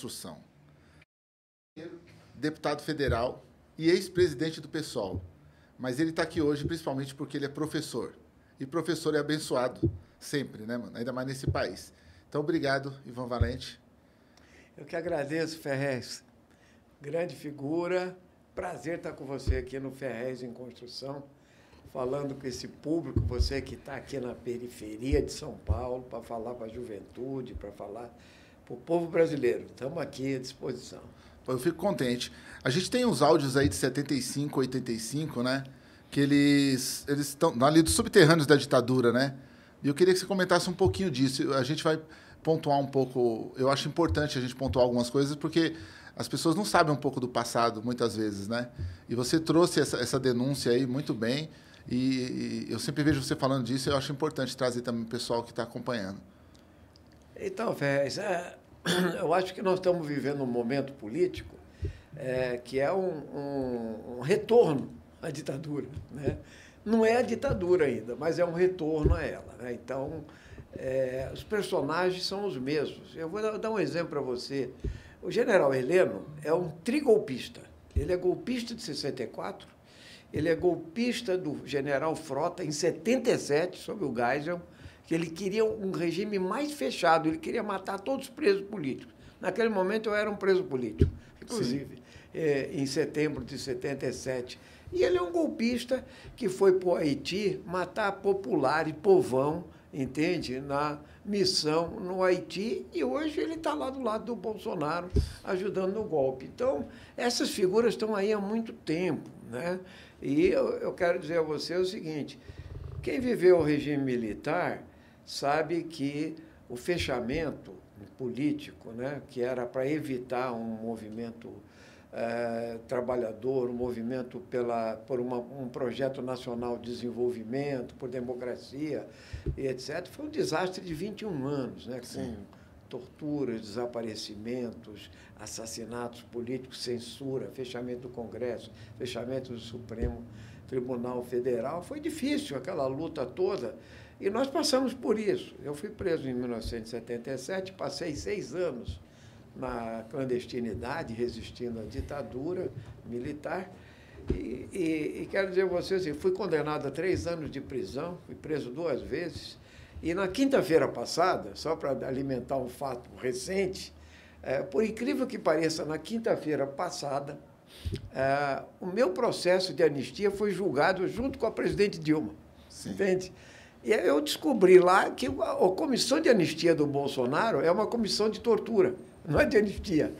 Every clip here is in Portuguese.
Instrução. Deputado federal e ex-presidente do PSOL. Mas ele está aqui hoje principalmente porque ele é professor. E professor é abençoado sempre, né, mano? Ainda mais nesse país. Então, obrigado, Ivan Valente. Eu que agradeço, Ferréz. Grande figura. Prazer estar com você aqui no Ferréz em Construção, falando com esse público, você que está aqui na periferia de São Paulo, para falar para a juventude, para falar para o povo brasileiro. Estamos aqui à disposição. Eu fico contente. A gente tem uns áudios aí de 75, 85, né? Que eles estão ali dos subterrâneos da ditadura, né? E eu queria que você comentasse um pouquinho disso. A gente vai pontuar um pouco... Eu acho importante a gente pontuar algumas coisas, porque as pessoas não sabem um pouco do passado, muitas vezes, né? E você trouxe essa denúncia aí muito bem, e eu sempre vejo você falando disso, e eu acho importante trazer também o pessoal que está acompanhando. Então, Ferréz, eu acho que nós estamos vivendo um momento político que é um retorno à ditadura, né? Não é a ditadura ainda, mas é um retorno a ela, né? Então, os personagens são os mesmos. Eu vou dar um exemplo para você. O general Heleno é um trigolpista. Ele é golpista de 64, ele é golpista do general Frota em 77, sob o Geisel, que ele queria um regime mais fechado, ele queria matar todos os presos políticos. Naquele momento, eu era um preso político, inclusive, em setembro de 77. E ele é um golpista que foi para o Haiti matar popular e povão, entende? Na missão no Haiti, e hoje ele está lá do lado do Bolsonaro, ajudando no golpe. Então, essas figuras estão aí há muito tempo, né? E eu quero dizer a você o seguinte, quem viveu o regime militar sabe que o fechamento político, né, que era para evitar um movimento trabalhador, um movimento por um projeto nacional de desenvolvimento, por democracia, e etc., foi um desastre de 21 anos, né, com torturas, desaparecimentos, assassinatos políticos, censura, fechamento do Congresso, fechamento do Supremo Tribunal Federal. Foi difícil aquela luta toda, e nós passamos por isso. Eu fui preso em 1977, passei 6 anos na clandestinidade, resistindo à ditadura militar. E quero dizer a vocês, eu fui condenado a 3 anos de prisão, fui preso 2 vezes, e na quinta-feira passada, só para alimentar um fato recente, por incrível que pareça, na quinta-feira passada, o meu processo de anistia foi julgado junto com a presidente Dilma. Sim. Entende? E eu descobri lá que a comissão de anistia do Bolsonaro é uma comissão de tortura, não é de anistia.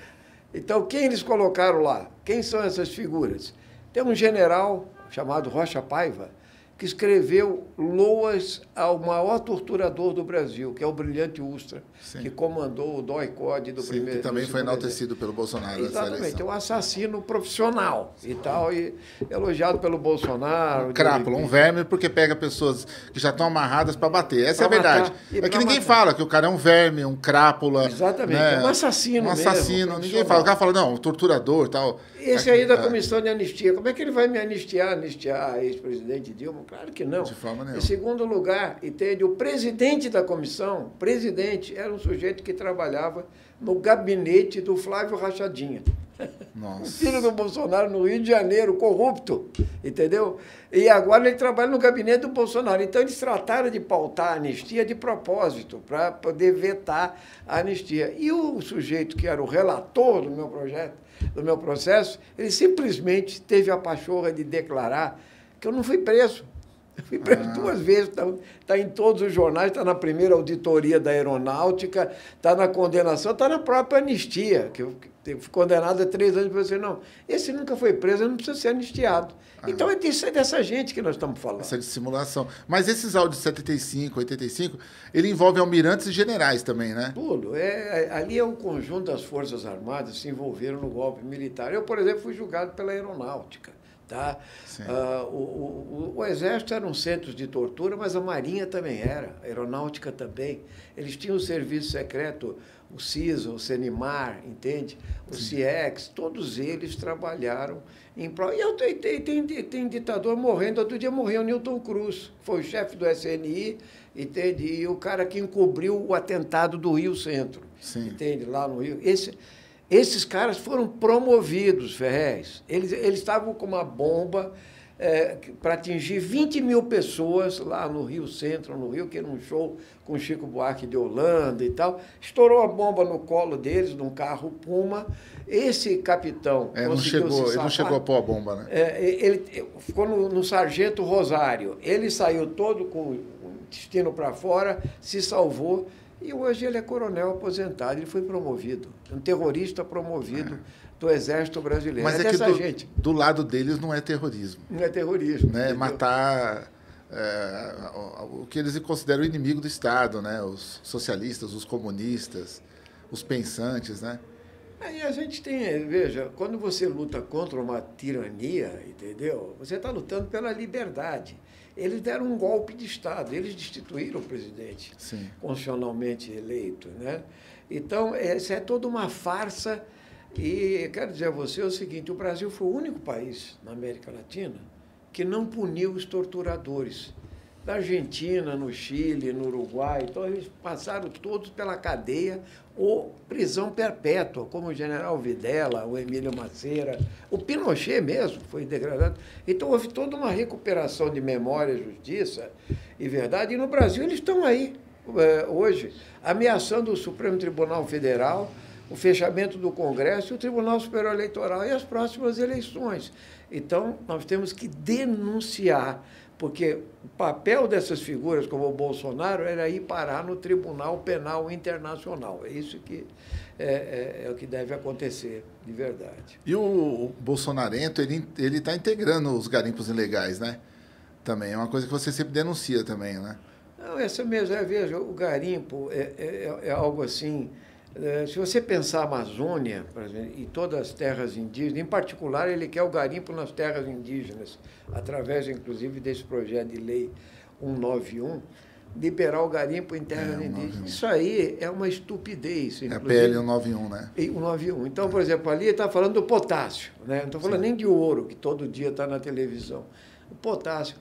Então, quem eles colocaram lá? Quem são essas figuras? Tem um general chamado Rocha Paiva, que escreveu loas ao maior torturador do Brasil, que é o Brilhante Ustra, sim, que comandou o DOI-CODI do primeiro... que também foi enaltecido pelo Bolsonaro. Exatamente, é um assassino profissional e tal, e elogiado pelo Bolsonaro. Um crápula, um verme, porque pega pessoas que já estão amarradas para bater. Essa pra é a verdade. É que ninguém fala que o cara é um verme, um crápula... Exatamente, né? É um assassino mesmo. Um assassino, ninguém fala. O cara fala, não, torturador e tal. Esse aí da comissão de anistia, como é que ele vai me anistiar? Anistiar a ex-presidente Dilma? Claro que não. De forma nenhuma. Em segundo lugar, entende, o presidente da comissão, presidente, era um sujeito que trabalhava no gabinete do Flávio Rachadinha. Nossa. O filho do Bolsonaro no Rio de Janeiro, corrupto, entendeu? E agora ele trabalha no gabinete do Bolsonaro. Então, eles trataram de pautar a anistia de propósito, para poder vetar a anistia. E o sujeito que era o relator do meu projeto, do meu processo, ele simplesmente teve a pachorra de declarar que eu não fui preso. Fui preso 2 vezes, está em todos os jornais, está na primeira auditoria da aeronáutica, está na condenação, está na própria anistia, que eu fui condenado a 3 anos, e eu não, esse nunca foi preso, ele não precisa ser anistiado. Então, é dessa gente que nós estamos falando. Essa dissimulação. Mas esses áudios de 75, 85, ele envolve almirantes e generais também, né? Tudo. Ali é um conjunto das Forças Armadas que se envolveram no golpe militar. Eu, por exemplo, fui julgado pela aeronáutica. Tá? O Exército era um centro de tortura, mas a Marinha também era, a Aeronáutica também. Eles tinham o serviço secreto, o CISO, o Senimar, entende? O CIEX, todos eles trabalharam em prol. E tem ditador morrendo, outro dia morreu o Newton Cruz, foi o chefe do SNI, entende? E o cara que encobriu o atentado do Rio Centro, entende? Lá no Rio. Esse... Esses caras foram promovidos, Ferréz. Eles estavam com uma bomba para atingir 20 mil pessoas lá no Rio Centro, no Rio, que era um show com Chico Buarque de Holanda e tal. Estourou a bomba no colo deles, num carro Puma. Esse capitão não chegou a pôr a bomba, né? Ele ficou no sargento Rosário. Ele saiu todo com o intestino para fora, se salvou. E hoje ele é coronel aposentado, ele foi promovido, um terrorista promovido do Exército Brasileiro. Mas é que do lado deles não é terrorismo. Não é terrorismo. Né? Matar o que eles consideram inimigo do Estado, né? Os socialistas, os comunistas, os pensantes, né? Aí a gente tem, veja, quando você luta contra uma tirania, entendeu? Você está lutando pela liberdade. Eles deram um golpe de Estado, eles destituíram o presidente constitucionalmente eleito, né? Então, essa é toda uma farsa. E quero dizer a você o seguinte, o Brasil foi o único país na América Latina que não puniu os torturadores. Na Argentina, no Chile, no Uruguai, então eles passaram todos pela cadeia ou prisão perpétua, como o general Videla, o Emílio Maceira, o Pinochet mesmo foi degradado. Então houve toda uma recuperação de memória, justiça e verdade, e no Brasil eles estão aí hoje, ameaçando o Supremo Tribunal Federal, o fechamento do Congresso e o Tribunal Superior Eleitoral e as próximas eleições. Então nós temos que denunciar, porque o papel dessas figuras, como o Bolsonaro, era ir parar no Tribunal Penal Internacional. Isso que é o que deve acontecer, de verdade. E o bolsonarento, ele está integrando os garimpos ilegais, né? Também é uma coisa que você sempre denuncia também, né? Não, essa mesmo. Veja, o garimpo é algo assim... Se você pensar a Amazônia, por exemplo, e todas as terras indígenas, em particular ele quer o garimpo nas terras indígenas, através, inclusive, desse projeto de lei 191, liberar o garimpo em terras indígenas. Isso aí é uma estupidez. É a PL 191, né? 191. Então, por exemplo, ali está falando do potássio, né? Não estou falando nem de ouro, que todo dia está na televisão. O potássio.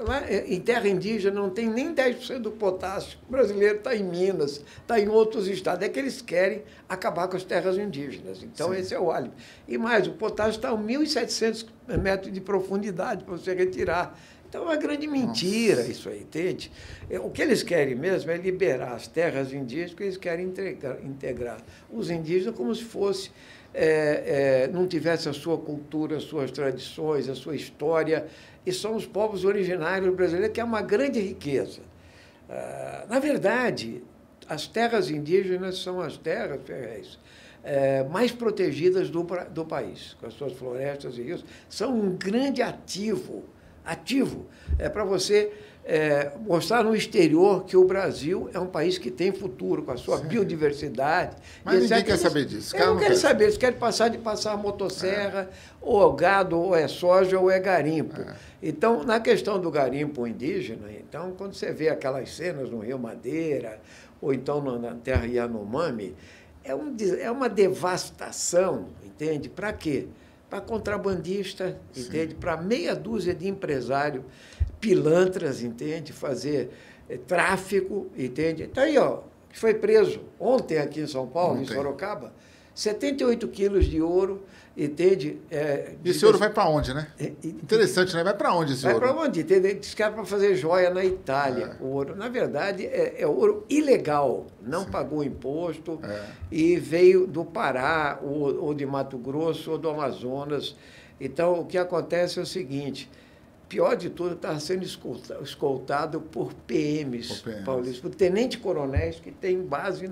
Lá em terra indígena não tem nem 10% do potássio. O brasileiro está em Minas, está em outros estados. É que eles querem acabar com as terras indígenas. Então, esse é o álibi. E mais, o potássio está a 1.700 metros de profundidade para você retirar. Então, é uma grande mentira isso aí, entende? O que eles querem mesmo é liberar as terras indígenas, porque eles querem integrar os indígenas como se fosse... não tivesse a sua cultura, as suas tradições, a sua história, e são os povos originários brasileiros, que é uma grande riqueza. Na verdade, as terras indígenas são as terras, Ferréz, mais protegidas do país, com as suas florestas e rios, são um grande ativo para você mostrar no exterior que o Brasil é um país que tem futuro, com a sua biodiversidade. Mas ninguém quer saber disso. Eles não querem saber, eles querem passar a motosserra, ou gado, ou é soja, ou é garimpo. Então, na questão do garimpo indígena, então, quando você vê aquelas cenas no Rio Madeira, ou então na terra Yanomami, é uma devastação, entende? Para quê? Para contrabandista, entende? Para meia dúzia de empresário, pilantras, entende? Fazer tráfico, entende? Está aí, ó, que foi preso ontem aqui em São Paulo, em Sorocaba, 78 quilos de ouro, entende? Esse ouro vai para onde, né? Interessante, né? Vai para onde esse ouro? Vai para onde, entende? Diz que era para fazer joia na Itália, o ouro. Na verdade, é ouro ilegal, não pagou imposto e veio do Pará, ou de Mato Grosso, ou do Amazonas. Então, o que acontece é o seguinte... Pior de tudo, está sendo escoltado por PMs. Paulistas, por tenente-coronéis que tem base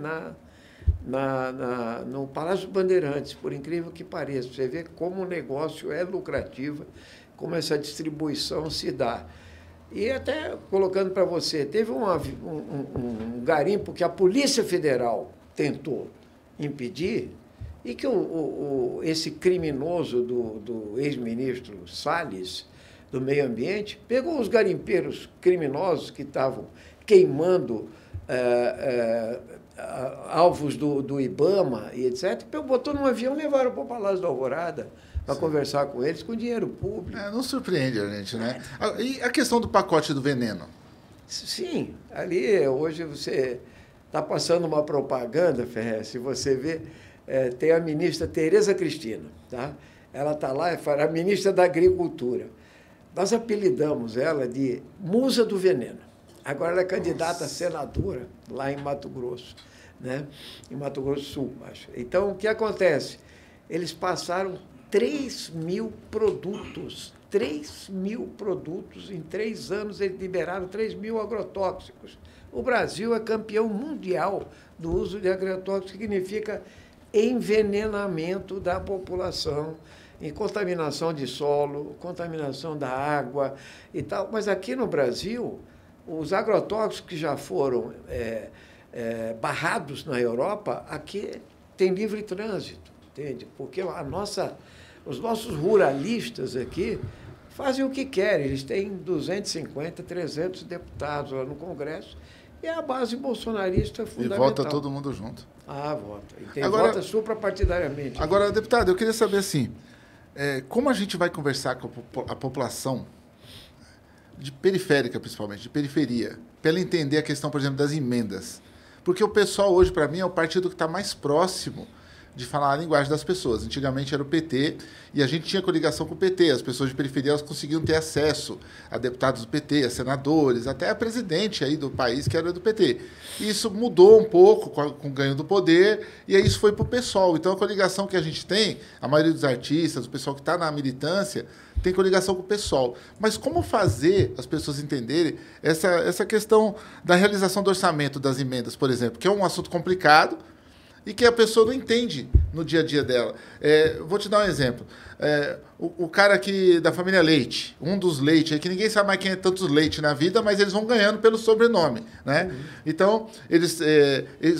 no Palácio Bandeirantes, por incrível que pareça. Você vê como o negócio é lucrativo, como essa distribuição se dá. E até colocando para você, teve um garimpo que a Polícia Federal tentou impedir e que esse criminoso do ex-ministro Salles... do meio ambiente, pegou os garimpeiros criminosos que estavam queimando alvos do Ibama e etc., botou num avião e levaram para o Palácio da Alvorada para conversar com eles, com dinheiro público. Não surpreende a gente, né? E a questão do pacote do veneno? Sim, ali hoje você está passando uma propaganda, Ferréz, se você vê... tem a ministra Tereza Cristina, tá? Ela está lá, é a ministra da Agricultura. Nós apelidamos ela de Musa do Veneno. Agora ela é candidata a senadora lá em Mato Grosso, né? Em Mato Grosso do Sul, acho. Então, o que acontece? Eles passaram 3 mil produtos, 3 mil produtos, em 3 anos eles liberaram 3 mil agrotóxicos. O Brasil é campeão mundial do uso de agrotóxicos, significa envenenamento da população, em contaminação de solo, contaminação da água e tal. Mas aqui no Brasil, os agrotóxicos que já foram barrados na Europa, aqui tem livre trânsito, entende? Porque os nossos ruralistas aqui fazem o que querem. Eles têm 250, 300 deputados lá no Congresso e a base bolsonarista é fundamental. E vota todo mundo junto. Ah, vota. E vota suprapartidariamente. Agora, deputado, eu queria saber assim, como a gente vai conversar com a população, de periférica principalmente, de periferia, para ela entender a questão, por exemplo, das emendas. Porque o PSOL hoje, para mim, é o partido que está mais próximo de falar a linguagem das pessoas. Antigamente era o PT e a gente tinha coligação com o PT. As pessoas de periferia elas conseguiam ter acesso a deputados do PT, a senadores, até a presidente aí do país que era do PT. E isso mudou um pouco com o ganho do poder e aí isso foi para o PSOL. Então a coligação que a gente tem, a maioria dos artistas, o pessoal que está na militância, tem coligação com o PSOL. Mas como fazer as pessoas entenderem essa questão da realização do orçamento das emendas, por exemplo, que é um assunto complicado, e que a pessoa não entende no dia a dia dela. Vou te dar um exemplo. O cara aqui da família Leite, um dos Leite, que ninguém sabe mais quem é tantos Leite na vida, mas eles vão ganhando pelo sobrenome, né? Uhum. Então, eles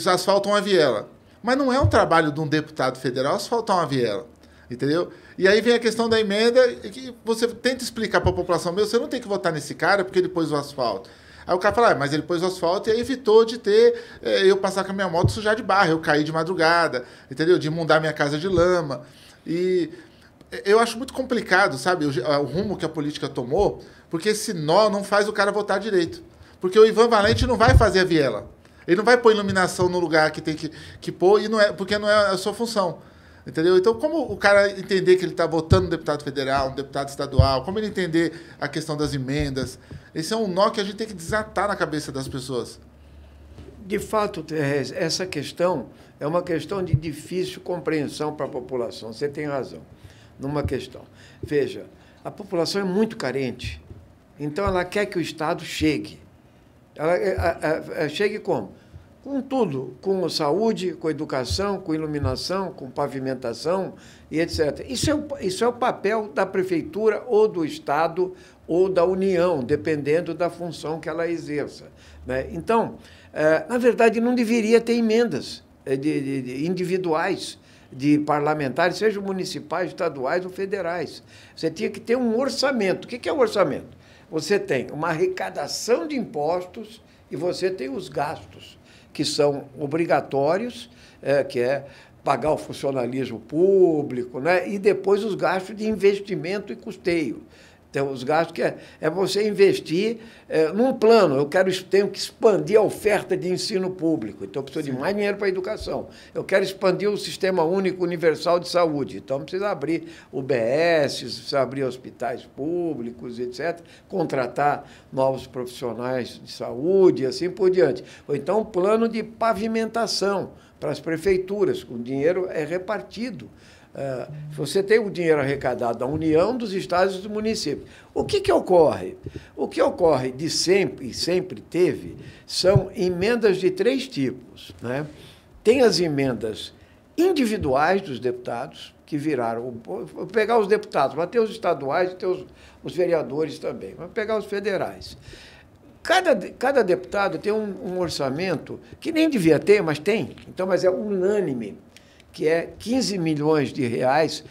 asfaltam a viela. Mas não é um trabalho de um deputado federal asfaltar uma viela, entendeu? E aí vem a questão da emenda, que você tenta explicar para a população, você não tem que votar nesse cara porque ele pôs o asfalto. Aí o cara fala, mas ele pôs o asfalto e aí evitou de ter eu passar com a minha moto sujar de barro, eu caí de madrugada, entendeu? De inundar minha casa de lama. E eu acho muito complicado, sabe, o rumo que a política tomou, porque esse nó não faz o cara votar direito. Porque o Ivan Valente não vai fazer a viela. Ele não vai pôr iluminação no lugar que tem que pôr, e não é, porque não é a sua função. Entendeu? Então, como o cara entender que ele está votando um deputado federal, um deputado estadual, como ele entender a questão das emendas? Esse é um nó que a gente tem que desatar na cabeça das pessoas. De fato, Ferréz, essa questão é uma questão de difícil compreensão para a população. Você tem razão numa questão. Veja, a população é muito carente, então ela quer que o Estado chegue. Ela chegue como? Com tudo, com saúde, com educação, com iluminação, com pavimentação e etc. Isso é o papel da prefeitura ou do Estado ou da União, dependendo da função que ela exerça, né? Então, na verdade, não deveria ter emendas individuais de parlamentares, sejam municipais, estaduais ou federais. Você tinha que ter um orçamento. O que é um orçamento? Você tem uma arrecadação de impostos e você tem os gastos, que são obrigatórios, que é pagar o funcionalismo público, né? E depois os gastos de investimento e custeio. Então, os gastos que é você investir num plano. Tenho que expandir a oferta de ensino público, então eu preciso de mais dinheiro para a educação. Eu quero expandir o Sistema Único Universal de Saúde, então precisa abrir UBS, precisa abrir hospitais públicos, etc., contratar novos profissionais de saúde e assim por diante. Ou então um plano de pavimentação para as prefeituras, o dinheiro é repartido. Você tem o dinheiro arrecadado da União, dos Estados e dos municípios. O que ocorre? O que ocorre de sempre, e sempre teve, são emendas de 3 tipos, né? Tem as emendas individuais dos deputados, que viraram... Vou pegar os deputados, mas tem os estaduais e tem os vereadores também. Vamos pegar os federais. Cada deputado tem um orçamento que nem devia ter, mas tem. Então, mas é unânime, que é 15 milhões de reais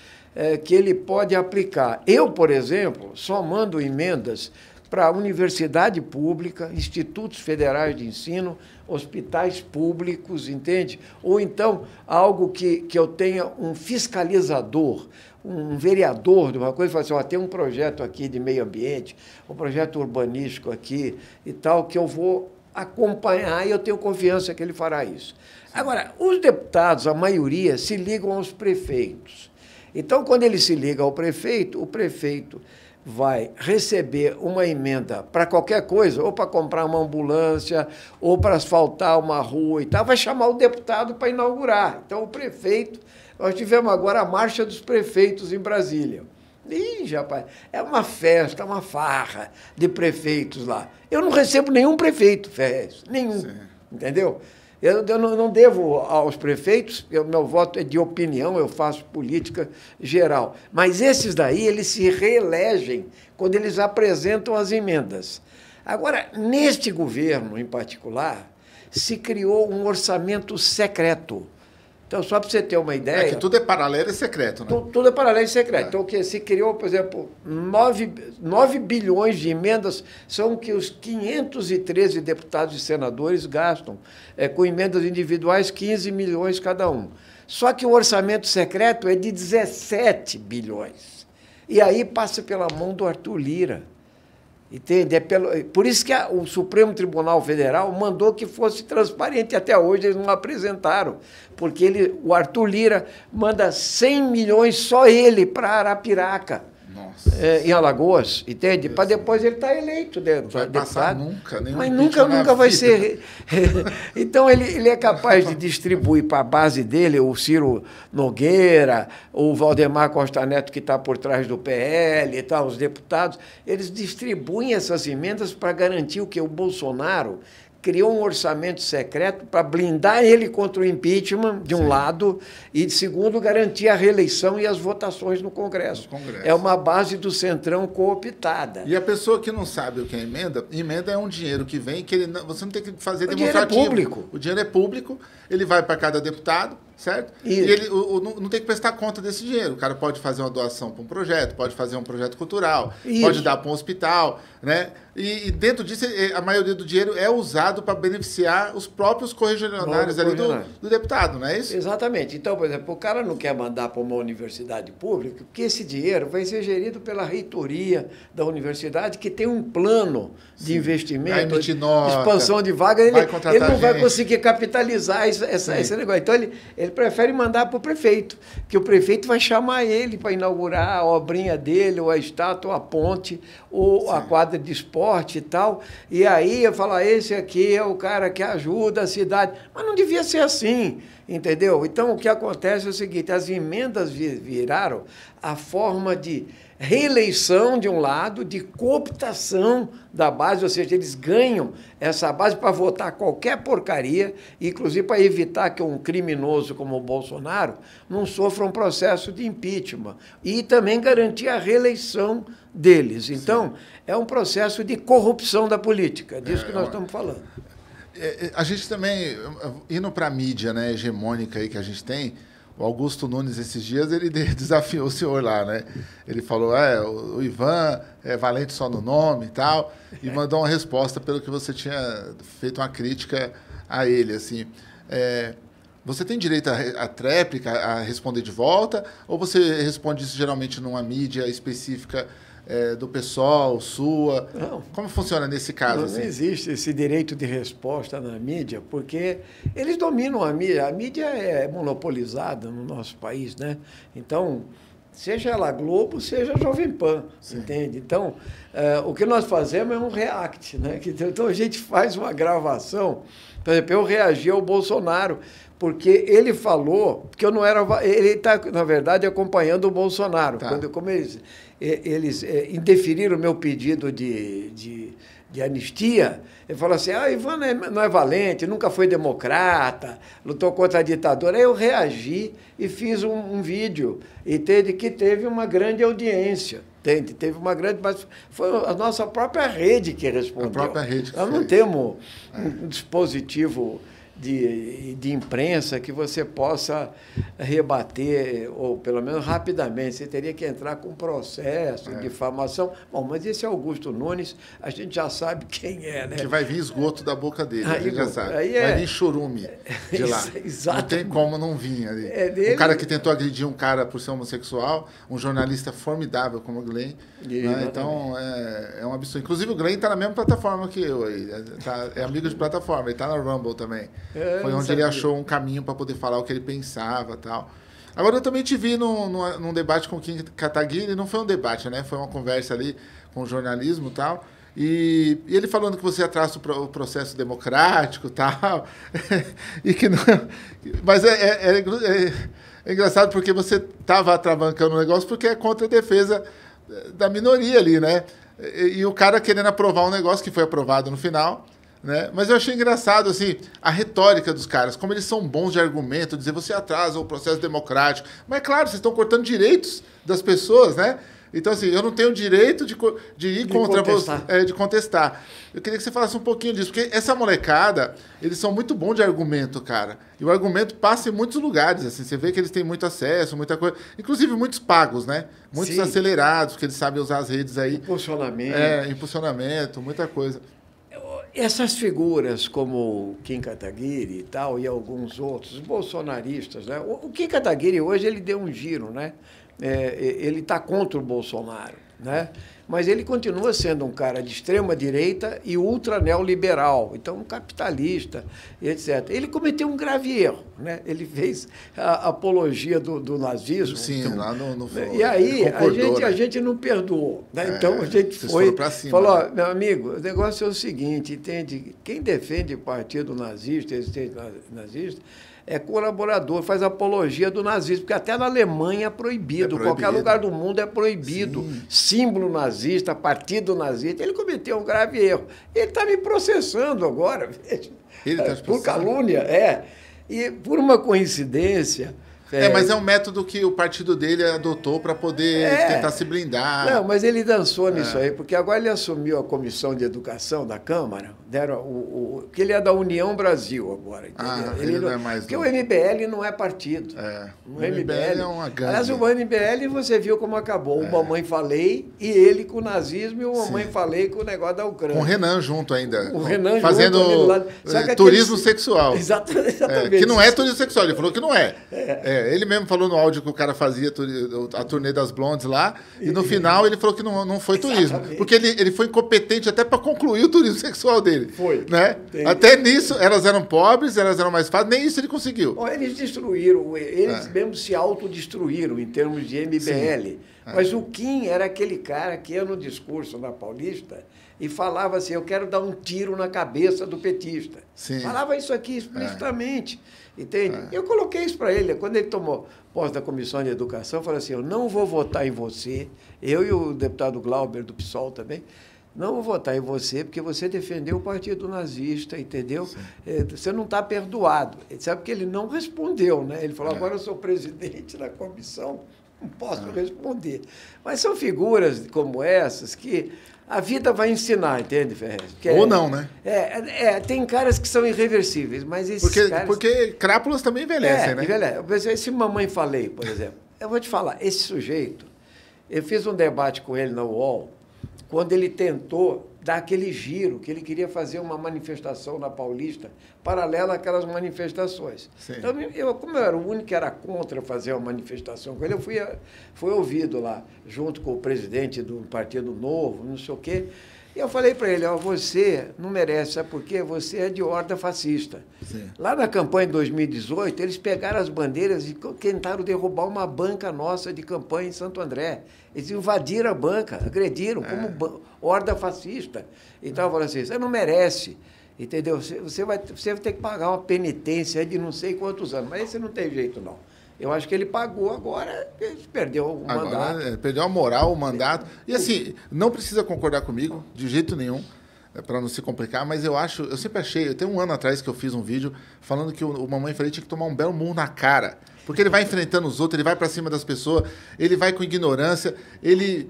que ele pode aplicar. Eu, por exemplo, só mando emendas para a universidade pública, institutos federais de ensino, hospitais públicos, entende? Ou então algo que eu tenha um fiscalizador, um vereador de uma coisa, fala assim, tem um projeto aqui de meio ambiente, um projeto urbanístico aqui e tal, que eu vou acompanhar, e eu tenho confiança que ele fará isso. Agora, os deputados, a maioria, se ligam aos prefeitos. Então, quando ele se liga ao prefeito, o prefeito vai receber uma emenda para qualquer coisa, ou para comprar uma ambulância, ou para asfaltar uma rua e tal, vai chamar o deputado para inaugurar. Então, o prefeito... Nós tivemos agora a Marcha dos Prefeitos em Brasília. Ih, rapaz, é uma festa, uma farra de prefeitos lá. Eu não recebo nenhum prefeito, Ferréz, nenhum, sim, entendeu? Eu não devo aos prefeitos, meu voto é de opinião, eu faço política geral. Mas esses daí, eles se reelegem quando eles apresentam as emendas. Agora, neste governo em particular, se criou um orçamento secreto. Então, só para você ter uma ideia... É que tudo é paralelo e secreto, né? Tudo é paralelo e secreto. É. Então, o que se criou, por exemplo, 9 bilhões de emendas são o que os 513 deputados e senadores gastam, com emendas individuais, 15 milhões cada um. Só que o orçamento secreto é de 17 bilhões. E aí passa pela mão do Arthur Lira. Entende? Por isso que o Supremo Tribunal Federal mandou que fosse transparente. Até hoje eles não apresentaram, porque o Arthur Lira manda 100 milhões só ele para Arapiraca, em Alagoas, entende? Para depois ele estar eleito. Não vai passar nunca. Mas nunca vai ser. Então ele é capaz de distribuir para a base dele o Ciro Nogueira, o Valdemar Costa Neto, que está por trás do PL e tal, os deputados. Eles distribuem essas emendas para garantir o que o Bolsonaro criou um orçamento secreto para blindar ele contra o impeachment, de um sim, lado, e, de segundo, garantir a reeleição e as votações no Congresso. É uma base do Centrão cooptada. E a pessoa que não sabe o que é emenda, emenda é um dinheiro que vem, que ele não, você não tem que fazer demonstrativo. O dinheiro é público. O dinheiro é público, ele vai para cada deputado, certo? E ele não tem que prestar conta desse dinheiro. O cara pode fazer uma doação para um projeto, pode fazer um projeto cultural, isso, pode dar para um hospital, né? E dentro disso, a maioria do dinheiro é usado para beneficiar os próprios correligionários ali do deputado, não é isso? Exatamente. Então, por exemplo, o cara não quer mandar para uma universidade pública, porque esse dinheiro vai ser gerido pela reitoria da universidade, que tem um plano de sim, investimento, de expansão de vaga. Ele não vai conseguir capitalizar esse negócio. Então, ele prefere mandar para o prefeito, que o prefeito vai chamar ele para inaugurar a obrinha dele, ou a estátua, ou a ponte, ou sim, a quadra de esporte e tal. E aí eu falo, esse aqui é o cara que ajuda a cidade. Mas não devia ser assim, entendeu? Então, o que acontece é o seguinte, as emendas viraram a forma de reeleição, de um lado, de cooptação da base, ou seja, eles ganham essa base para votar qualquer porcaria, inclusive para evitar que um criminoso como o Bolsonaro não sofra um processo de impeachment, e também garantir a reeleição deles. Então, sim, é um processo de corrupção da política, disso que nós estamos falando. A gente também, indo para a mídia, né, hegemônica aí que a gente tem, o Augusto Nunes, esses dias, ele desafiou o senhor lá, né? Ele falou, o Ivan é valente só no nome e tal, e mandou uma resposta pelo que você tinha feito uma crítica a ele, assim. Você tem direito à tréplica, a responder de volta, ou você responde isso geralmente numa mídia específica do PSOL, sua? Não. Como funciona nesse caso? Não, assim, existe esse direito de resposta na mídia, porque eles dominam a mídia. A mídia é monopolizada no nosso país, né? Então, seja ela Globo, seja Jovem Pan, sim, entende? Então, o que nós fazemos é um react, né? Então, a gente faz uma gravação. Por exemplo, eu reagi ao Bolsonaro, porque ele falou que eu não era... Ele está, na verdade, acompanhando o Bolsonaro. Tá. Como eles indeferiram o meu pedido de anistia, ele falou assim, Ivan não é valente, nunca foi democrata, lutou contra a ditadura. Aí eu reagi e fiz um vídeo, entende, que teve uma grande audiência. Teve uma grande... Mas foi a nossa própria rede que respondeu. A própria rede que fez. Nós não temos um dispositivo de imprensa que você possa rebater, ou pelo menos rapidamente. Você teria que entrar com um processo de difamação. Bom, mas esse Augusto Nunes, a gente já sabe quem é, né? Que vai vir esgoto da boca dele, aí, a gente já sabe. Vai vir chorume de lá. Não tem como não vir ali. É dele... Um cara que tentou agredir um cara por ser homossexual, um jornalista formidável como o Glenn. Né? Então, é um absurdo. Inclusive, o Glenn está na mesma plataforma que eu. É amigo de plataforma, ele está na Rumble também. Foi onde ele achou um caminho para poder falar o que ele pensava e tal. Agora, eu também te vi num debate com o Kim Kataguiri. Não foi um debate, né? Foi uma conversa ali com o jornalismo e tal. E ele falando que você atrasa o processo democrático e tal. E que não... Mas é engraçado porque você estava atravancando o negócio porque é contra a defesa da minoria ali, né? E o cara querendo aprovar um negócio que foi aprovado no final... Né? Mas eu achei engraçado assim, a retórica dos caras, como eles são bons de argumento, dizer você atrasa o processo democrático. Mas, claro, vocês estão cortando direitos das pessoas, né? Então, assim, eu não tenho direito de ir contra você, de contestar. Eu queria que você falasse um pouquinho disso, porque essa molecada, eles são muito bons de argumento, cara. E o argumento passa em muitos lugares, assim. Você vê que eles têm muito acesso, muita coisa. Inclusive, muitos pagos, né? Muitos acelerados, que eles sabem usar as redes aí. Impulsionamento. É, impulsionamento, muita coisa. Essas figuras como Kim Kataguiri e tal, e alguns outros, bolsonaristas, né? O Kim Kataguiri hoje ele deu um giro, né? Ele está contra o Bolsonaro, né? Mas ele continua sendo um cara de extrema-direita e ultra-neoliberal, então um capitalista, etc. Ele cometeu um grave erro, né? Ele fez a apologia do nazismo. Sim, então, lá no E aí a gente não perdoou, né? Então a gente foi pra cima, falou, né? Meu amigo, o negócio é o seguinte, entende? Quem defende partido nazista, existente nazista, é colaborador, faz apologia do nazismo, porque até na Alemanha é proibido, qualquer lugar do mundo é proibido. Sim. Símbolo nazista, partido nazista, ele cometeu um grave erro. Ele está me processando agora, veja. Ele está por calúnia, E por uma coincidência... mas é um método que o partido dele adotou para poder tentar se blindar. Não, mas ele dançou nisso aí, porque agora ele assumiu a Comissão de Educação da Câmara, deram que ele é da União Brasil agora. Ele não é mais... Porque o MBL não é partido. O MBL é uma gangue. Aliás, o MBL você viu como acabou. O Mamãe Falei e ele com o nazismo e o Mamãe Falei com o negócio da Ucrânia. Com o Renan junto ainda. O Renan fazendo junto. Fazendo turismo sexual. Exatamente. Que não é turismo sexual, ele falou que não é. Ele mesmo falou no áudio que o cara fazia a turnê das blondes lá, e no final ele falou que não foi turismo. Porque ele foi incompetente até para concluir o turismo sexual dele. Foi. Né? Até nisso, elas eram pobres, elas eram mais fáceis, nem isso ele conseguiu. Eles destruíram, eles mesmo se autodestruíram em termos de MBL. Sim. Mas o Kim era aquele cara que ia no discurso na Paulista e falava assim, eu quero dar um tiro na cabeça do petista. Sim. Falava isso aqui explicitamente, entende? Eu coloquei isso para ele. Quando ele tomou posse da Comissão de Educação, eu falei assim, eu não vou votar em você, eu e o deputado Glauber do PSOL também, não vou votar em você porque você defendeu o partido nazista, entendeu? Você não está perdoado. Ele sabe que ele não respondeu, né? Ele falou, agora eu sou presidente da comissão, não posso responder. Mas são figuras como essas que a vida vai ensinar, entende, Ferréz? Ou não, né? Tem caras que são irreversíveis, mas esses caras... Porque crápulas também envelhecem, né? Envelhecem. Esse Mamãe Falei, por exemplo. Eu vou te falar, esse sujeito, eu fiz um debate com ele na UOL, quando ele tentou dar aquele giro, que ele queria fazer uma manifestação na Paulista, paralela àquelas manifestações. Sim. Então, como eu era o único que era contra fazer uma manifestação com ele, eu fui ouvido lá, junto com o presidente do Partido Novo, não sei o quê, e eu falei para ele, você não merece, sabe por quê? Você é de horda fascista. Sim. Lá na campanha de 2018, eles pegaram as bandeiras e tentaram derrubar uma banca nossa de campanha em Santo André. Eles invadiram a banca, agrediram como horda fascista. Então, eu falei assim, você não merece, entendeu? Você vai ter que pagar uma penitência de não sei quantos anos, mas esse não tem jeito, não. Eu acho que ele pagou agora, ele perdeu o mandato. Perdeu a moral, o mandato. E assim, não precisa concordar comigo, de jeito nenhum, para não se complicar, mas eu sempre achei, tem um ano atrás que eu fiz um vídeo falando que o Mamãe Falei tinha que tomar um belo murro na cara. Porque ele vai enfrentando os outros, ele vai para cima das pessoas, ele vai com ignorância, ele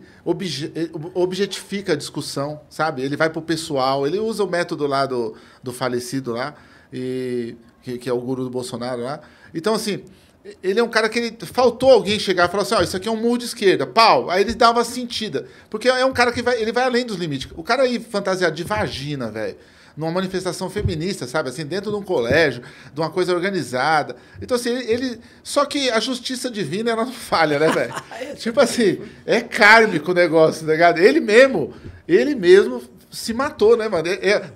objetifica a discussão, sabe? Ele vai pro pessoal, ele usa o método lá do falecido lá. E que é o guru do Bolsonaro lá. Então, assim, ele é um cara que ele, faltou alguém chegar e falar assim, ó, isso aqui é um muro de esquerda, pau. Aí ele dava sentida, porque é um cara que vai, ele vai além dos limites. O cara aí fantasiado de vagina, velho, numa manifestação feminista, sabe? Assim, dentro de um colégio, de uma coisa organizada. Então, assim, ele... Só que a justiça divina, ela não falha, né, velho? Tipo assim, é kármico o negócio, tá ligado? Ele mesmo se matou, né, mano?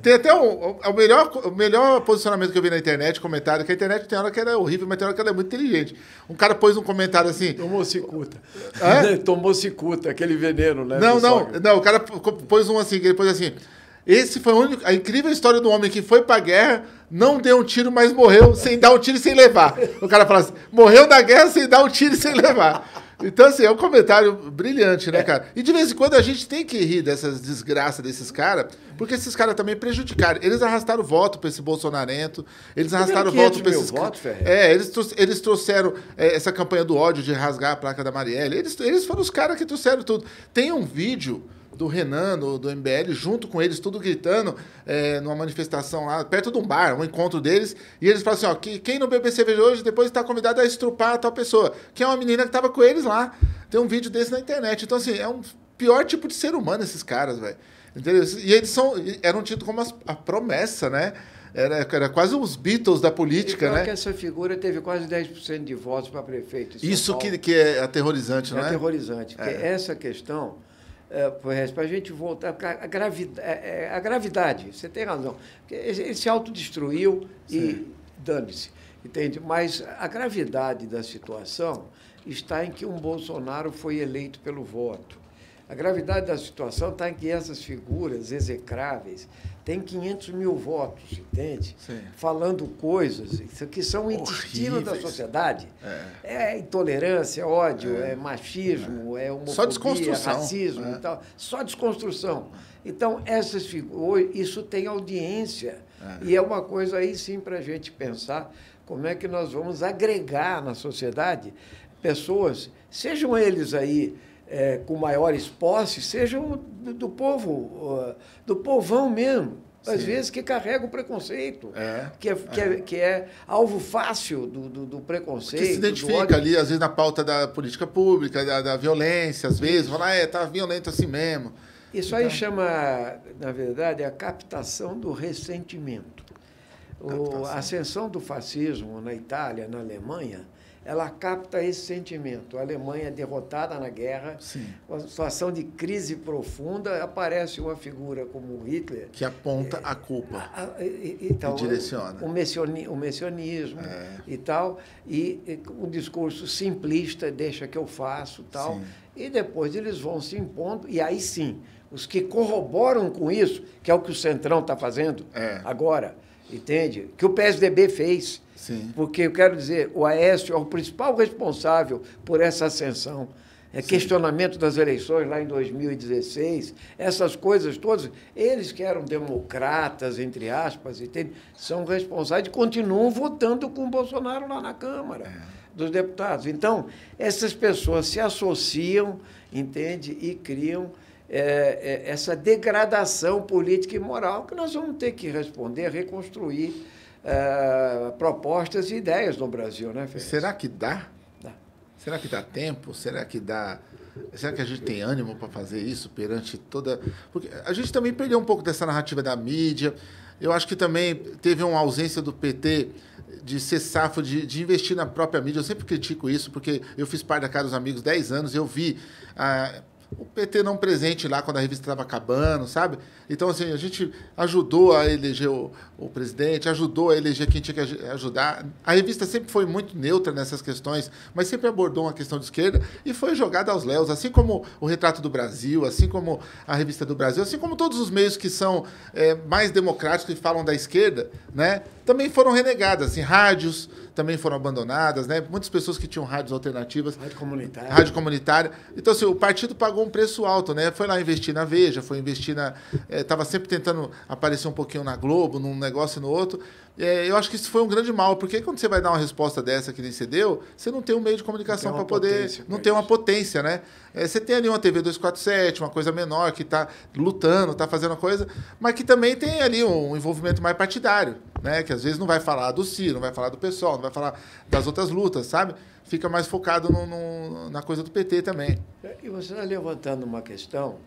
Tem até o melhor posicionamento que eu vi na internet, comentário, que a internet tem hora que ela é horrível, mas tem hora que ela é muito inteligente. Um cara pôs um comentário assim... Tomou cicuta. Hã? Tomou cicuta, aquele veneno, né? Não, o cara pôs um assim, que ele pôs assim... Esse foi a incrível história do homem que foi pra guerra, não deu um tiro, mas morreu sem dar um tiro e sem levar. O cara fala assim, morreu na guerra sem dar um tiro e sem levar. Então, assim, é um comentário brilhante, né, cara? E de vez em quando a gente tem que rir dessas desgraças desses caras, porque esses caras também prejudicaram. Eles arrastaram o voto pra esse bolsonarento, eles arrastaram o voto pra esses... Voto, é, eles trouxeram essa campanha do ódio de rasgar a placa da Marielle. Eles foram os caras que trouxeram tudo. Tem um vídeo... do Renan, do MBL, junto com eles, tudo gritando, numa manifestação lá, perto de um bar, um encontro deles, e eles falam assim, ó, quem não bebe cerveja hoje, depois está convidado a estrupar a tal pessoa, que é uma menina que estava com eles lá. Tem um vídeo desse na internet. Então, assim, é um pior tipo de ser humano esses caras, velho. E eles eram tidos como a promessa, né? Era quase os Beatles da política, né? Que essa figura teve quase 10% de votos para prefeito. Isso que é aterrorizante, né? É aterrorizante, porque essa questão... para a gente voltar, a gravidade, você tem razão, ele se autodestruiu e dane-se, entende? Mas a gravidade da situação está em que um Bolsonaro foi eleito pelo voto. A gravidade da situação está em que essas figuras execráveis têm 500 mil votos, entende? Sim. Falando coisas que são intestino da sociedade. É intolerância, ódio, é machismo, é homofobia, só desconstrução, racismo e tal. Só desconstrução. Então, essas figuras, isso tem audiência. E é uma coisa aí, sim, para a gente pensar como é que nós vamos agregar na sociedade pessoas, sejam eles aí... com maiores posses, sejam do povo, do povão mesmo, às vezes que carrega o preconceito, que é alvo fácil do preconceito. Que se identifica ali, às vezes, na pauta da política pública, da violência, às vezes, fala, tá violento assim mesmo. Isso aí chama, na verdade, a captação do ressentimento. A ascensão do fascismo na Itália, na Alemanha, ela capta esse sentimento. A Alemanha derrotada na guerra, com a situação de crise profunda, aparece uma figura como Hitler... Que aponta a culpa e direciona. O messianismo e tal, e o discurso simplista, deixa que eu faço, tal. Sim. E depois eles vão se impondo, e aí sim, os que corroboram com isso, que é o que o Centrão está fazendo agora, entende? Que o PSDB fez... Sim. Porque, eu quero dizer, o Aécio é o principal responsável por essa ascensão. Questionamento das eleições lá em 2016, essas coisas todas, eles que eram democratas, entre aspas, entende? São responsáveis e continuam votando com o Bolsonaro lá na Câmara dos Deputados. Então, essas pessoas se associam, entende? E criam essa degradação política e moral que nós vamos ter que responder, reconstruir propostas e ideias no Brasil, né, Ferréz? Será que dá? Será que dá tempo? Será que a gente tem ânimo para fazer isso perante toda... Porque a gente também perdeu um pouco dessa narrativa da mídia. Eu acho que também teve uma ausência do PT de ser safo, de investir na própria mídia. Eu sempre critico isso, porque eu fiz parte da Casa dos Amigos 10 anos, eu vi... o PT não presente lá quando a revista estava acabando, sabe? Então, assim, a gente ajudou a eleger o presidente, ajudou a eleger quem tinha que ajudar. A revista sempre foi muito neutra nessas questões, mas sempre abordou uma questão de esquerda e foi jogada aos léus, assim como o Retrato do Brasil, assim como a Revista do Brasil, assim como todos os meios que são mais democráticos e falam da esquerda, né? Também foram renegadas, assim, rádios também foram abandonadas, né? Muitas pessoas que tinham rádios alternativas. Rádio comunitária. Então, assim, o partido pagou um preço alto, né? Foi lá investir na Veja, foi investir na... Estava sempre tentando aparecer um pouquinho na Globo, num negócio e no outro. eu acho que isso foi um grande mal, porque quando você vai dar uma resposta dessa que nem você deu, você não tem um meio de comunicação para poder... Não tem uma potência, né? Você tem ali uma TV 247, uma coisa menor, que está lutando, está fazendo coisa, mas que também tem ali um envolvimento mais partidário, né? Que às vezes não vai falar do Ciro, não vai falar do PSOL, não vai falar das outras lutas, sabe? Fica mais focado na coisa do PT também. E você está levantando uma questão...